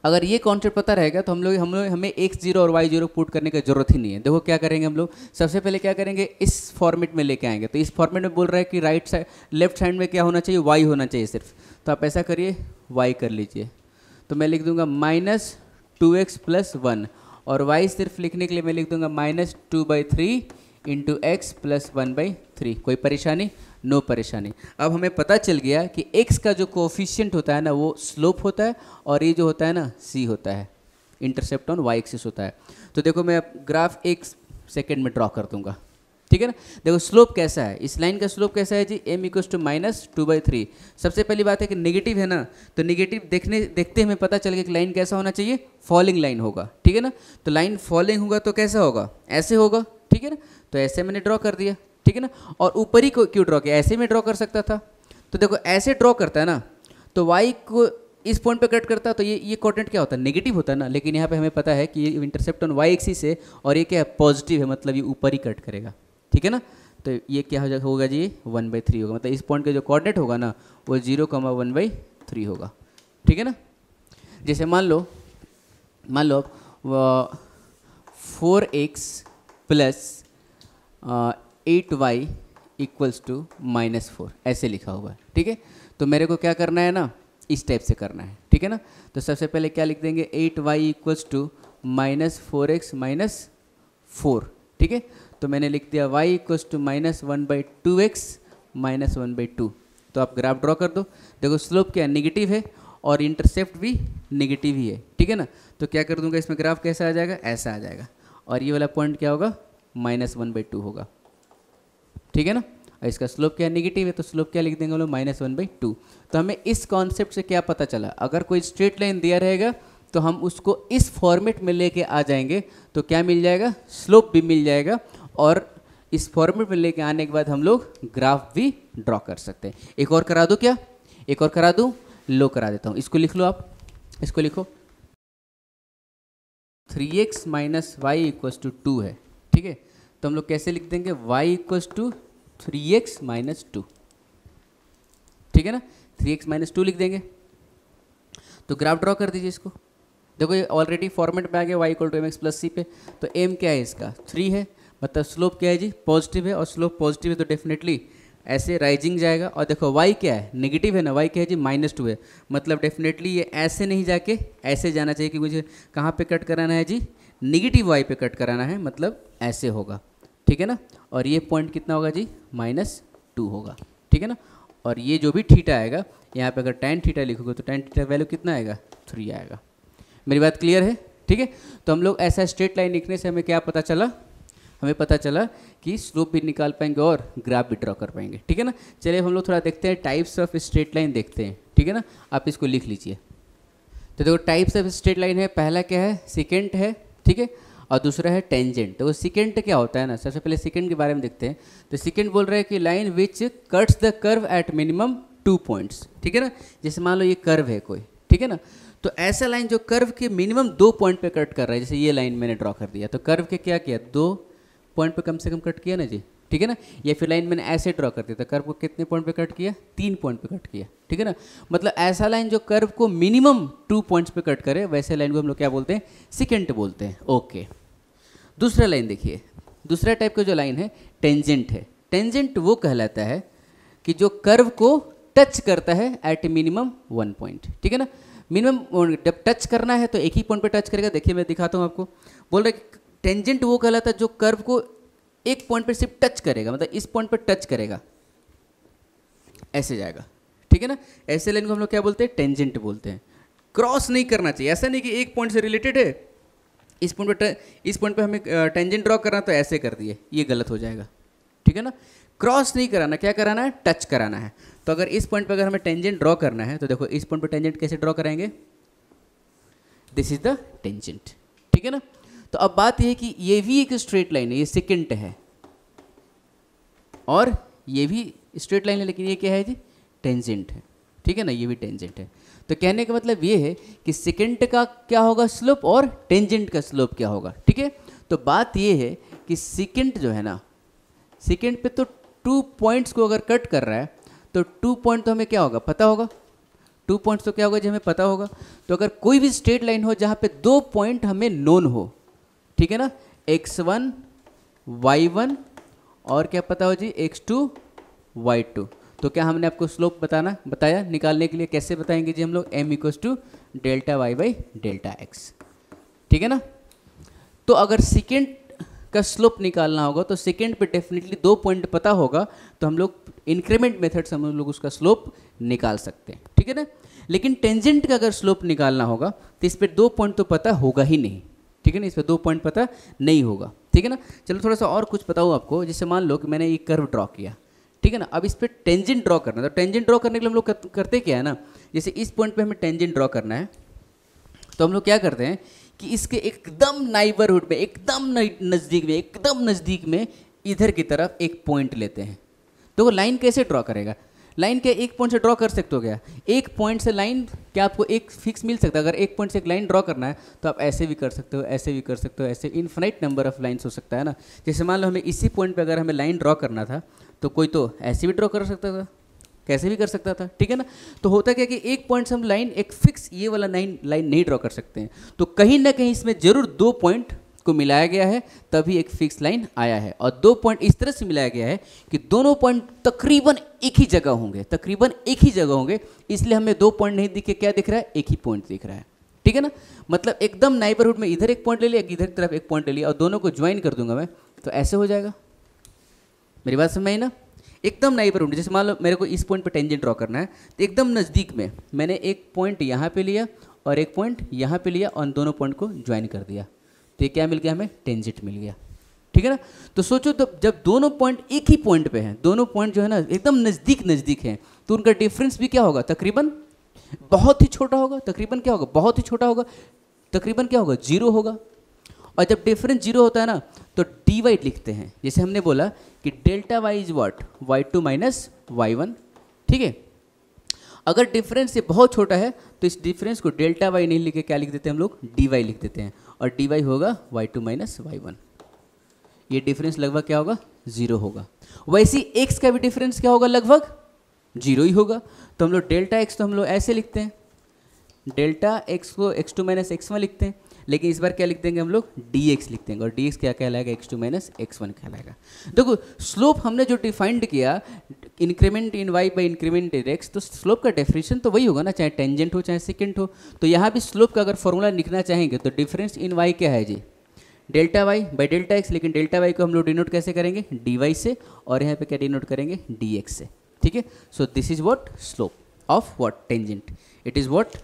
अगर ये कॉन्सेप्ट पता रहेगा तो हमें x0 और y0 पुट करने की जरूरत ही नहीं है। देखो क्या करेंगे हम लोग, सबसे पहले क्या करेंगे इस फॉर्मेट में लेके आएंगे। तो इस फॉर्मेट में बोल रहा है कि राइट साइड लेफ्ट साइड में क्या होना चाहिए, y होना चाहिए सिर्फ। तो आप ऐसा करिए y कर लीजिए, तो मैं लिख दूंगा माइनस 2x प्लस 1 और y सिर्फ लिखने के लिए मैं लिख दूंगा माइनस 2/3 इंटू एक्स प्लस 1/3। कोई परेशानी? नो परेशानी। अब हमें पता चल गया कि x का जो कोफिशिएंट होता है ना वो स्लोप होता है और ये जो होता है ना c होता है, इंटरसेप्ट ऑन y एक्सिस होता है। तो देखो मैं ग्राफ एक सेकेंड में ड्रॉ कर दूंगा, ठीक है ना। देखो स्लोप कैसा है, इस लाइन का स्लोप कैसा है जी, m = -2/3। सबसे पहली बात है कि नेगेटिव है ना, तो नेगेटिव देखते हमें पता चल गया कि लाइन कैसा होना चाहिए, फॉलिंग लाइन होगा, ठीक है ना। तो लाइन फॉलिंग होगा तो कैसा होगा, ऐसे होगा, ठीक है ना। तो ऐसे मैंने ड्रॉ कर दिया, ठीक है ना। और ऊपर ही को क्यों ड्रॉ किया, ऐसे में ड्रॉ कर सकता था। तो देखो ऐसे ड्रॉ करता है ना तो y को इस पॉइंट पे कट करता है तो ये कोऑर्डिनेट क्या होता है, नेगेटिव होता है ना। लेकिन यहाँ पे हमें पता है कि ये इंटरसेप्ट ऑन y एक्सिस है और ये क्या है, पॉजिटिव है, मतलब ये ऊपर ही कट करेगा, ठीक है ना। तो ये क्या हो जाएगा, होगा जी 1/3 होगा, मतलब इस पॉइंट का जो कोऑर्डिनेट होगा ना वो 0,1/3 होगा, ठीक है ना। जैसे मान लो 4x प्लस 8y = -4 ऐसे लिखा हुआ है, ठीक है। तो मेरे को क्या करना है ना, इस टाइप से करना है, ठीक है ना। तो सबसे पहले क्या लिख देंगे, 8y = -4x - 4, ठीक है। तो मैंने लिख दिया y = -1/2x - 1/2। तो आप ग्राफ ड्रॉ कर दो, देखो स्लोप क्या है, नेगेटिव है और इंटरसेप्ट भी नेगेटिव ही है, ठीक है ना। तो क्या कर दूंगा, इसमें ग्राफ कैसा आ जाएगा, ऐसा आ जाएगा और ये वाला पॉइंट क्या होगा, -1/2 होगा, ठीक है ना। और इसका स्लोप क्या नेगेटिव है तो स्लोप क्या लिख देंगे हम लोग, -1/2। तो हमें इस कॉन्सेप्ट से क्या पता चला, अगर कोई स्ट्रेट लाइन दिया रहेगा तो हम उसको इस फॉर्मेट में लेके आ जाएंगे तो क्या मिल जाएगा, स्लोप भी मिल जाएगा और इस फॉर्मेट में लेके आने के बाद हम लोग ग्राफ भी ड्रॉ कर सकते हैं। एक और करा दूँ क्या, एक और करा दूँ, लो करा देता हूँ। इसको लिख लो, आप इसको लिखो, 3x - y = 2 है, ठीक है। तो हम लोग कैसे लिख देंगे, y = 3x - 2, ठीक है ना। 3x - 2 लिख देंगे तो ग्राफ ड्रॉ कर दीजिए इसको। देखो ये ऑलरेडी फॉर्मेट में आ गया y = mx + c पे। तो m क्या है इसका, 3 है, मतलब स्लोप क्या है जी, पॉजिटिव है और स्लोप पॉजिटिव है तो डेफिनेटली ऐसे राइजिंग जाएगा। और देखो y क्या है, नेगेटिव है ना, y क्या है जी, -2 है, मतलब डेफिनेटली ये ऐसे नहीं जाके ऐसे जाना चाहिए कि मुझे कहाँ पे कट कराना है जी, नेगेटिव y पे कट कराना है, मतलब ऐसे होगा, ठीक है ना। और ये पॉइंट कितना होगा जी, -2 होगा, ठीक है ना। और ये जो भी थीटा आएगा यहाँ पे, अगर tan थीटा लिखोगे तो tan थीटा वैल्यू कितना आएगा, 3 आएगा। मेरी बात क्लियर है, ठीक है। तो हम लोग ऐसा स्ट्रेट लाइन लिखने से हमें क्या पता चला, हमें पता चला कि स्लोप भी निकाल पाएंगे और ग्राफ भी ड्रॉ कर पाएंगे, ठीक है ना। चलिए हम लोग थोड़ा देखते हैं, टाइप्स ऑफ स्ट्रेट लाइन देखते हैं, ठीक है ना। आप इसको लिख लीजिए। तो देखो टाइप्स ऑफ स्ट्रेट लाइन है, पहला क्या है, सेकेंट है, ठीक है, और दूसरा है टेंजेंट। तो सेकेंट क्या होता है ना, सबसे पहले सेकेंट के बारे में देखते हैं। तो सेकेंट बोल रहा है कि line which cuts the curve at minimum 2 points, ठीक है ना। जैसे मान लो ये कर्व है कोई, ठीक है ना, तो ऐसा लाइन जो कर्व के मिनिमम 2 पॉइंट पे कट कर रहा है, जैसे ये लाइन मैंने ड्रॉ कर दिया तो कर्व के क्या किया, 2 पॉइंट पे कम से कम कट किया ना जी, ठीक है ना। या फिर लाइन मैंने ऐसे ड्रॉ कर दिया तो कर्व को कितने पॉइंट पे कट किया, 3 पॉइंट पे कट किया, ठीक है ना। मतलब ऐसा लाइन जो कर्व को मिनिमम 2 पॉइंट्स पे कट करे, वैसे लाइन को हम लोग क्या बोलते हैं, सेकेंट बोलते हैं, ओके। दूसरा लाइन देखिए, दूसरा टाइप का जो लाइन है टेंजेंट है। टेंजेंट वो कहलाता है कि जो कर्व को टच करता है एट मिनिमम 1 पॉइंट, ठीक है ना। मिनिमम जब टच करना है तो एक ही पॉइंट पे टच करेगा। देखिए मैं दिखाता हूँ आपको, बोल रहा है टेंजेंट वो कहलाता है जो कर्व को एक पॉइंट पे सिर्फ टच करेगा, मतलब इस पॉइंट पे टच करेगा, ऐसे जाएगा, ठीक है ना। ऐसे लाइन को हम लोग क्या बोलते हैं, टेंजेंट बोलते हैं। क्रॉस नहीं करना चाहिए, ऐसा नहीं कि एक पॉइंट से रिलेटेड है इस पॉइंट पे हमें टेंजेंट ड्रॉ करना तो ऐसे कर दिए, ये गलत हो जाएगा, ठीक है ना। क्रॉस नहीं कराना, क्या कराना है, टच कराना है। तो अगर इस पॉइंट पर अगर हमें टेंजेंट ड्रॉ करना है तो देखो इस पॉइंट पर टेंजेंट कैसे ड्रॉ कराएंगे, दिस इज द टेंजेंट, ठीक है ना। तो अब बात यह है कि ये भी एक स्ट्रेट लाइन है, ये सेकेंट है और ये भी स्ट्रेट लाइन है, लेकिन ये क्या है जी, टेंजेंट है, ठीक है ना, ये भी टेंजेंट है। तो कहने का मतलब ये है कि सेकेंट का क्या होगा स्लोप और टेंजेंट का स्लोप क्या होगा, ठीक है। तो बात ये है कि सेकेंट जो है ना, सेकेंट पे तो 2 पॉइंट्स को अगर कट कर रहा है तो 2 पॉइंट तो हमें क्या होगा पता होगा, 2 पॉइंट्स तो क्या होगा जो हमें पता होगा। तो अगर कोई भी स्ट्रेट लाइन हो जहाँ पे 2 पॉइंट हमें नोन हो, ठीक है ना, x1 y1 और क्या पता हो जी x2 y2। तो क्या हमने आपको स्लोप बताया निकालने के लिए कैसे बताएंगे जी हम लोग m equals to delta Y by delta x, ठीक है ना। तो अगर सेकेंड का स्लोप निकालना होगा तो सेकेंड पे डेफिनेटली 2 पॉइंट पता होगा तो हम लोग इंक्रीमेंट मेथड से हम लोग उसका स्लोप निकाल सकते हैं, ठीक है ना। लेकिन टेंजेंट का अगर स्लोप निकालना होगा तो इस पे 2 पॉइंट तो पता होगा ही नहीं, ठीक है ना, इस पे 2 पॉइंट पता नहीं होगा, ठीक है ना। चलो थोड़ा सा और कुछ बताओ आपको, जैसे मान लो कि मैंने ये कर्व ड्रॉ किया, ठीक है ना, अब इस पर टेंजेंट ड्रॉ करना है। तो टेंजेंट ड्रॉ करने के लिए हम लोग करते क्या है ना, जैसे इस पॉइंट पे हमें टेंजेंट ड्रॉ करना है तो हम लोग क्या करते हैं कि इसके एकदम नाइबरहुड में, एकदम नज़दीक में, एकदम नज़दीक में इधर की तरफ एक पॉइंट लेते हैं। तो वो लाइन कैसे ड्रॉ करेगा, लाइन क्या एक पॉइंट से ड्रॉ कर सकते हो क्या, एक पॉइंट से लाइन क्या आपको एक फिक्स मिल सकता है? अगर एक पॉइंट से एक लाइन ड्रॉ करना है तो आप ऐसे भी कर सकते हो, ऐसे भी कर सकते हो, ऐसे इनफिनाइट नंबर ऑफ लाइन्स हो सकता है ना। जैसे मान लो हमें इसी पॉइंट पे अगर हमें लाइन ड्रॉ करना था तो कोई तो ऐसे भी ड्रॉ कर सकता था, कैसे भी कर सकता था, ठीक है ना। तो होता क्या कि एक पॉइंट से हम लाइन एक फिक्स ये वाला लाइन नहीं ड्रॉ कर सकते हैं, तो कहीं ना कहीं इसमें जरूर 2 पॉइंट को मिलाया गया है तभी एक फिक्स लाइन आया है। और 2 पॉइंट इस तरह से मिलाया गया है कि दोनों पॉइंट तकरीबन एक ही जगह होंगे, तकरीबन एक ही जगह होंगे, इसलिए हमें 2 पॉइंट नहीं दिखे, क्या दिख रहा है, एक ही पॉइंट दिख रहा है, ठीक है ना। मतलब एकदम नाइबरहुड में इधर एक पॉइंट ले लिया, इधर की तरफ एक पॉइंट ले लिया और दोनों को ज्वाइन कर दूंगा मैं तो ऐसे हो जाएगा। मेरी बात समझ आई ना, एकदम नाइबरहुड। जैसे मान लो मेरे को इस पॉइंट पर टेंजेंट ड्रॉ करना है तो एकदम नज़दीक में मैंने एक पॉइंट यहाँ पर लिया और एक पॉइंट यहाँ पर लिया और दोनों पॉइंट को ज्वाइन कर दिया तो ये क्या मिल गया हमें, टेंजेंट मिल गया, ठीक है ना। तो सोचो तो जब दोनों पॉइंट एक ही पॉइंट पे हैं, दोनों पॉइंट जो है ना एकदम नज़दीक हैं तो उनका डिफरेंस भी क्या होगा, तकरीबन बहुत ही छोटा होगा, तकरीबन क्या होगा, बहुत ही छोटा होगा, तकरीबन क्या होगा, जीरो होगा। और जब डिफरेंस जीरो होता है ना तो डी वाई लिखते हैं, जैसे हमने बोला कि delta y is what y2 minus y1, ठीक है। अगर डिफरेंस ये बहुत छोटा है तो इस डिफरेंस को डेल्टा वाई नहीं लिख के क्या लिख देते हैं हम लोग, डी वाई लिख देते हैं और डी वाई होगा y2 माइनस y1। ये डिफरेंस लगभग क्या होगा, जीरो होगा। वैसे ही x का भी डिफरेंस क्या होगा, लगभग जीरो ही होगा। तो हम लोग डेल्टा x तो हम लोग ऐसे लिखते हैं, डेल्टा x को x2 माइनस x1 लिखते हैं, लेकिन इस बार क्या लिख देंगे हम लोग, dx लिख देंगे और dx क्या कहलाएगा, x2 माइनस x1 कहलाएगा। देखो स्लोप हमने जो डिफाइंड किया increment in y by increment in x, तो स्लोप का डेफिनेशन तो वही होगा ना, चाहे टेंजेंट हो चाहे सेकेंट हो। तो यहाँ भी स्लोप का अगर फॉर्मूला लिखना चाहेंगे तो डिफरेंस इन y क्या है जी, delta y by delta x, लेकिन डेल्टा y को हम लोग डिनोट कैसे करेंगे, dy से, और यहाँ पे क्या डिनोट करेंगे, dx से, ठीक है। So this is what slope of what tangent, it is what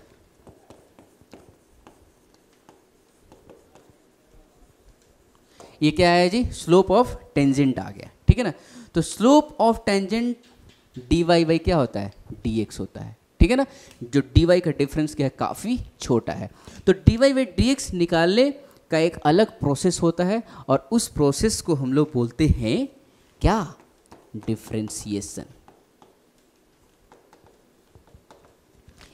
ये क्या आया जी, स्लोप ऑफ टेंजेंट आ गया, ठीक है ना। तो slope of tangent dy by क्या होता है, dx होता है, ठीक है ना। जो dy का डिफरेंस क्या है, काफ़ी छोटा है। तो dy बाई dx निकालने का एक अलग प्रोसेस होता है और उस प्रोसेस को हम लोग बोलते हैं क्या, डिफरेंशिएशन।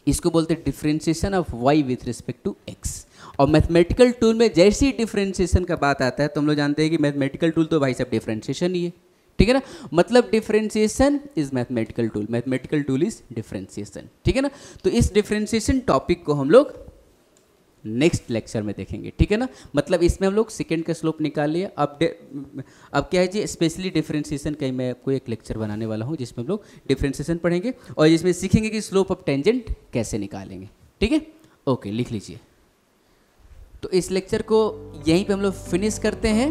इसको बोलते हैं differentiation of y with respect to x। और मैथमेटिकल टूल में जैसे ही डिफरेंशिएशन का बात आता है तो हम लोग जानते हैं कि मैथमेटिकल टूल तो भाई साहब डिफरेंशिएशन ही है, ठीक है ना। मतलब differentiation is mathematical tool, mathematical tool is differentiation, ठीक है ना। तो इस डिफरेंशिएशन टॉपिक को हम लोग नेक्स्ट लेक्चर में देखेंगे, ठीक है ना। मतलब इसमें हम लोग सेकेंड का स्लोप निकाल लिया। अब क्या है जी, स्पेशली डिफरेंशिएशन का मैं आपको एक लेक्चर बनाने वाला हूँ जिसमें हम लोग डिफरेंशिएशन पढ़ेंगे और जिसमें सीखेंगे कि स्लोप ऑफ टेंजेंट कैसे निकालेंगे, ठीक है। ओके, लिख लीजिए। तो इस लेक्चर को यहीं पे हम लोग फिनिश करते हैं।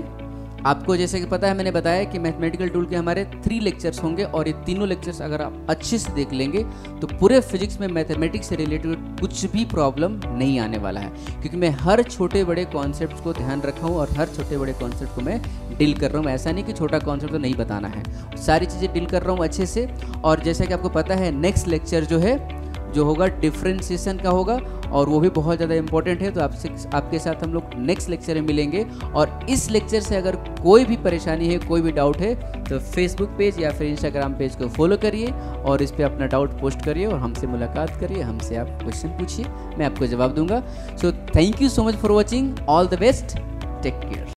आपको जैसे कि पता है, मैंने बताया कि मैथमेटिकल टूल के हमारे 3 लेक्चर्स होंगे और ये तीनों लेक्चर्स अगर आप अच्छे से देख लेंगे तो पूरे फिजिक्स में मैथमेटिक्स से रिलेटेड कुछ भी प्रॉब्लम नहीं आने वाला है, क्योंकि मैं हर छोटे बड़े कॉन्सेप्ट को ध्यान रखा हूँ और हर छोटे बड़े कॉन्सेप्ट को मैं डील कर रहा हूँ। ऐसा नहीं कि छोटा कॉन्सेप्ट तो नहीं बताना है, सारी चीज़ें डील कर रहा हूँ अच्छे से। और जैसा कि आपको पता है, नेक्स्ट लेक्चर जो है जो होगा डिफरेंशिएशन का होगा और वो भी बहुत ज़्यादा इंपॉर्टेंट है। तो आपके साथ हम लोग नेक्स्ट लेक्चर में मिलेंगे। और इस लेक्चर से अगर कोई भी परेशानी है, कोई भी डाउट है, तो फेसबुक पेज या फिर इंस्टाग्राम पेज को फॉलो करिए और इस पे अपना डाउट पोस्ट करिए और हमसे मुलाकात करिए, हमसे आप क्वेश्चन पूछिए, मैं आपको जवाब दूंगा। So thank you so much for watching, all the best, take care.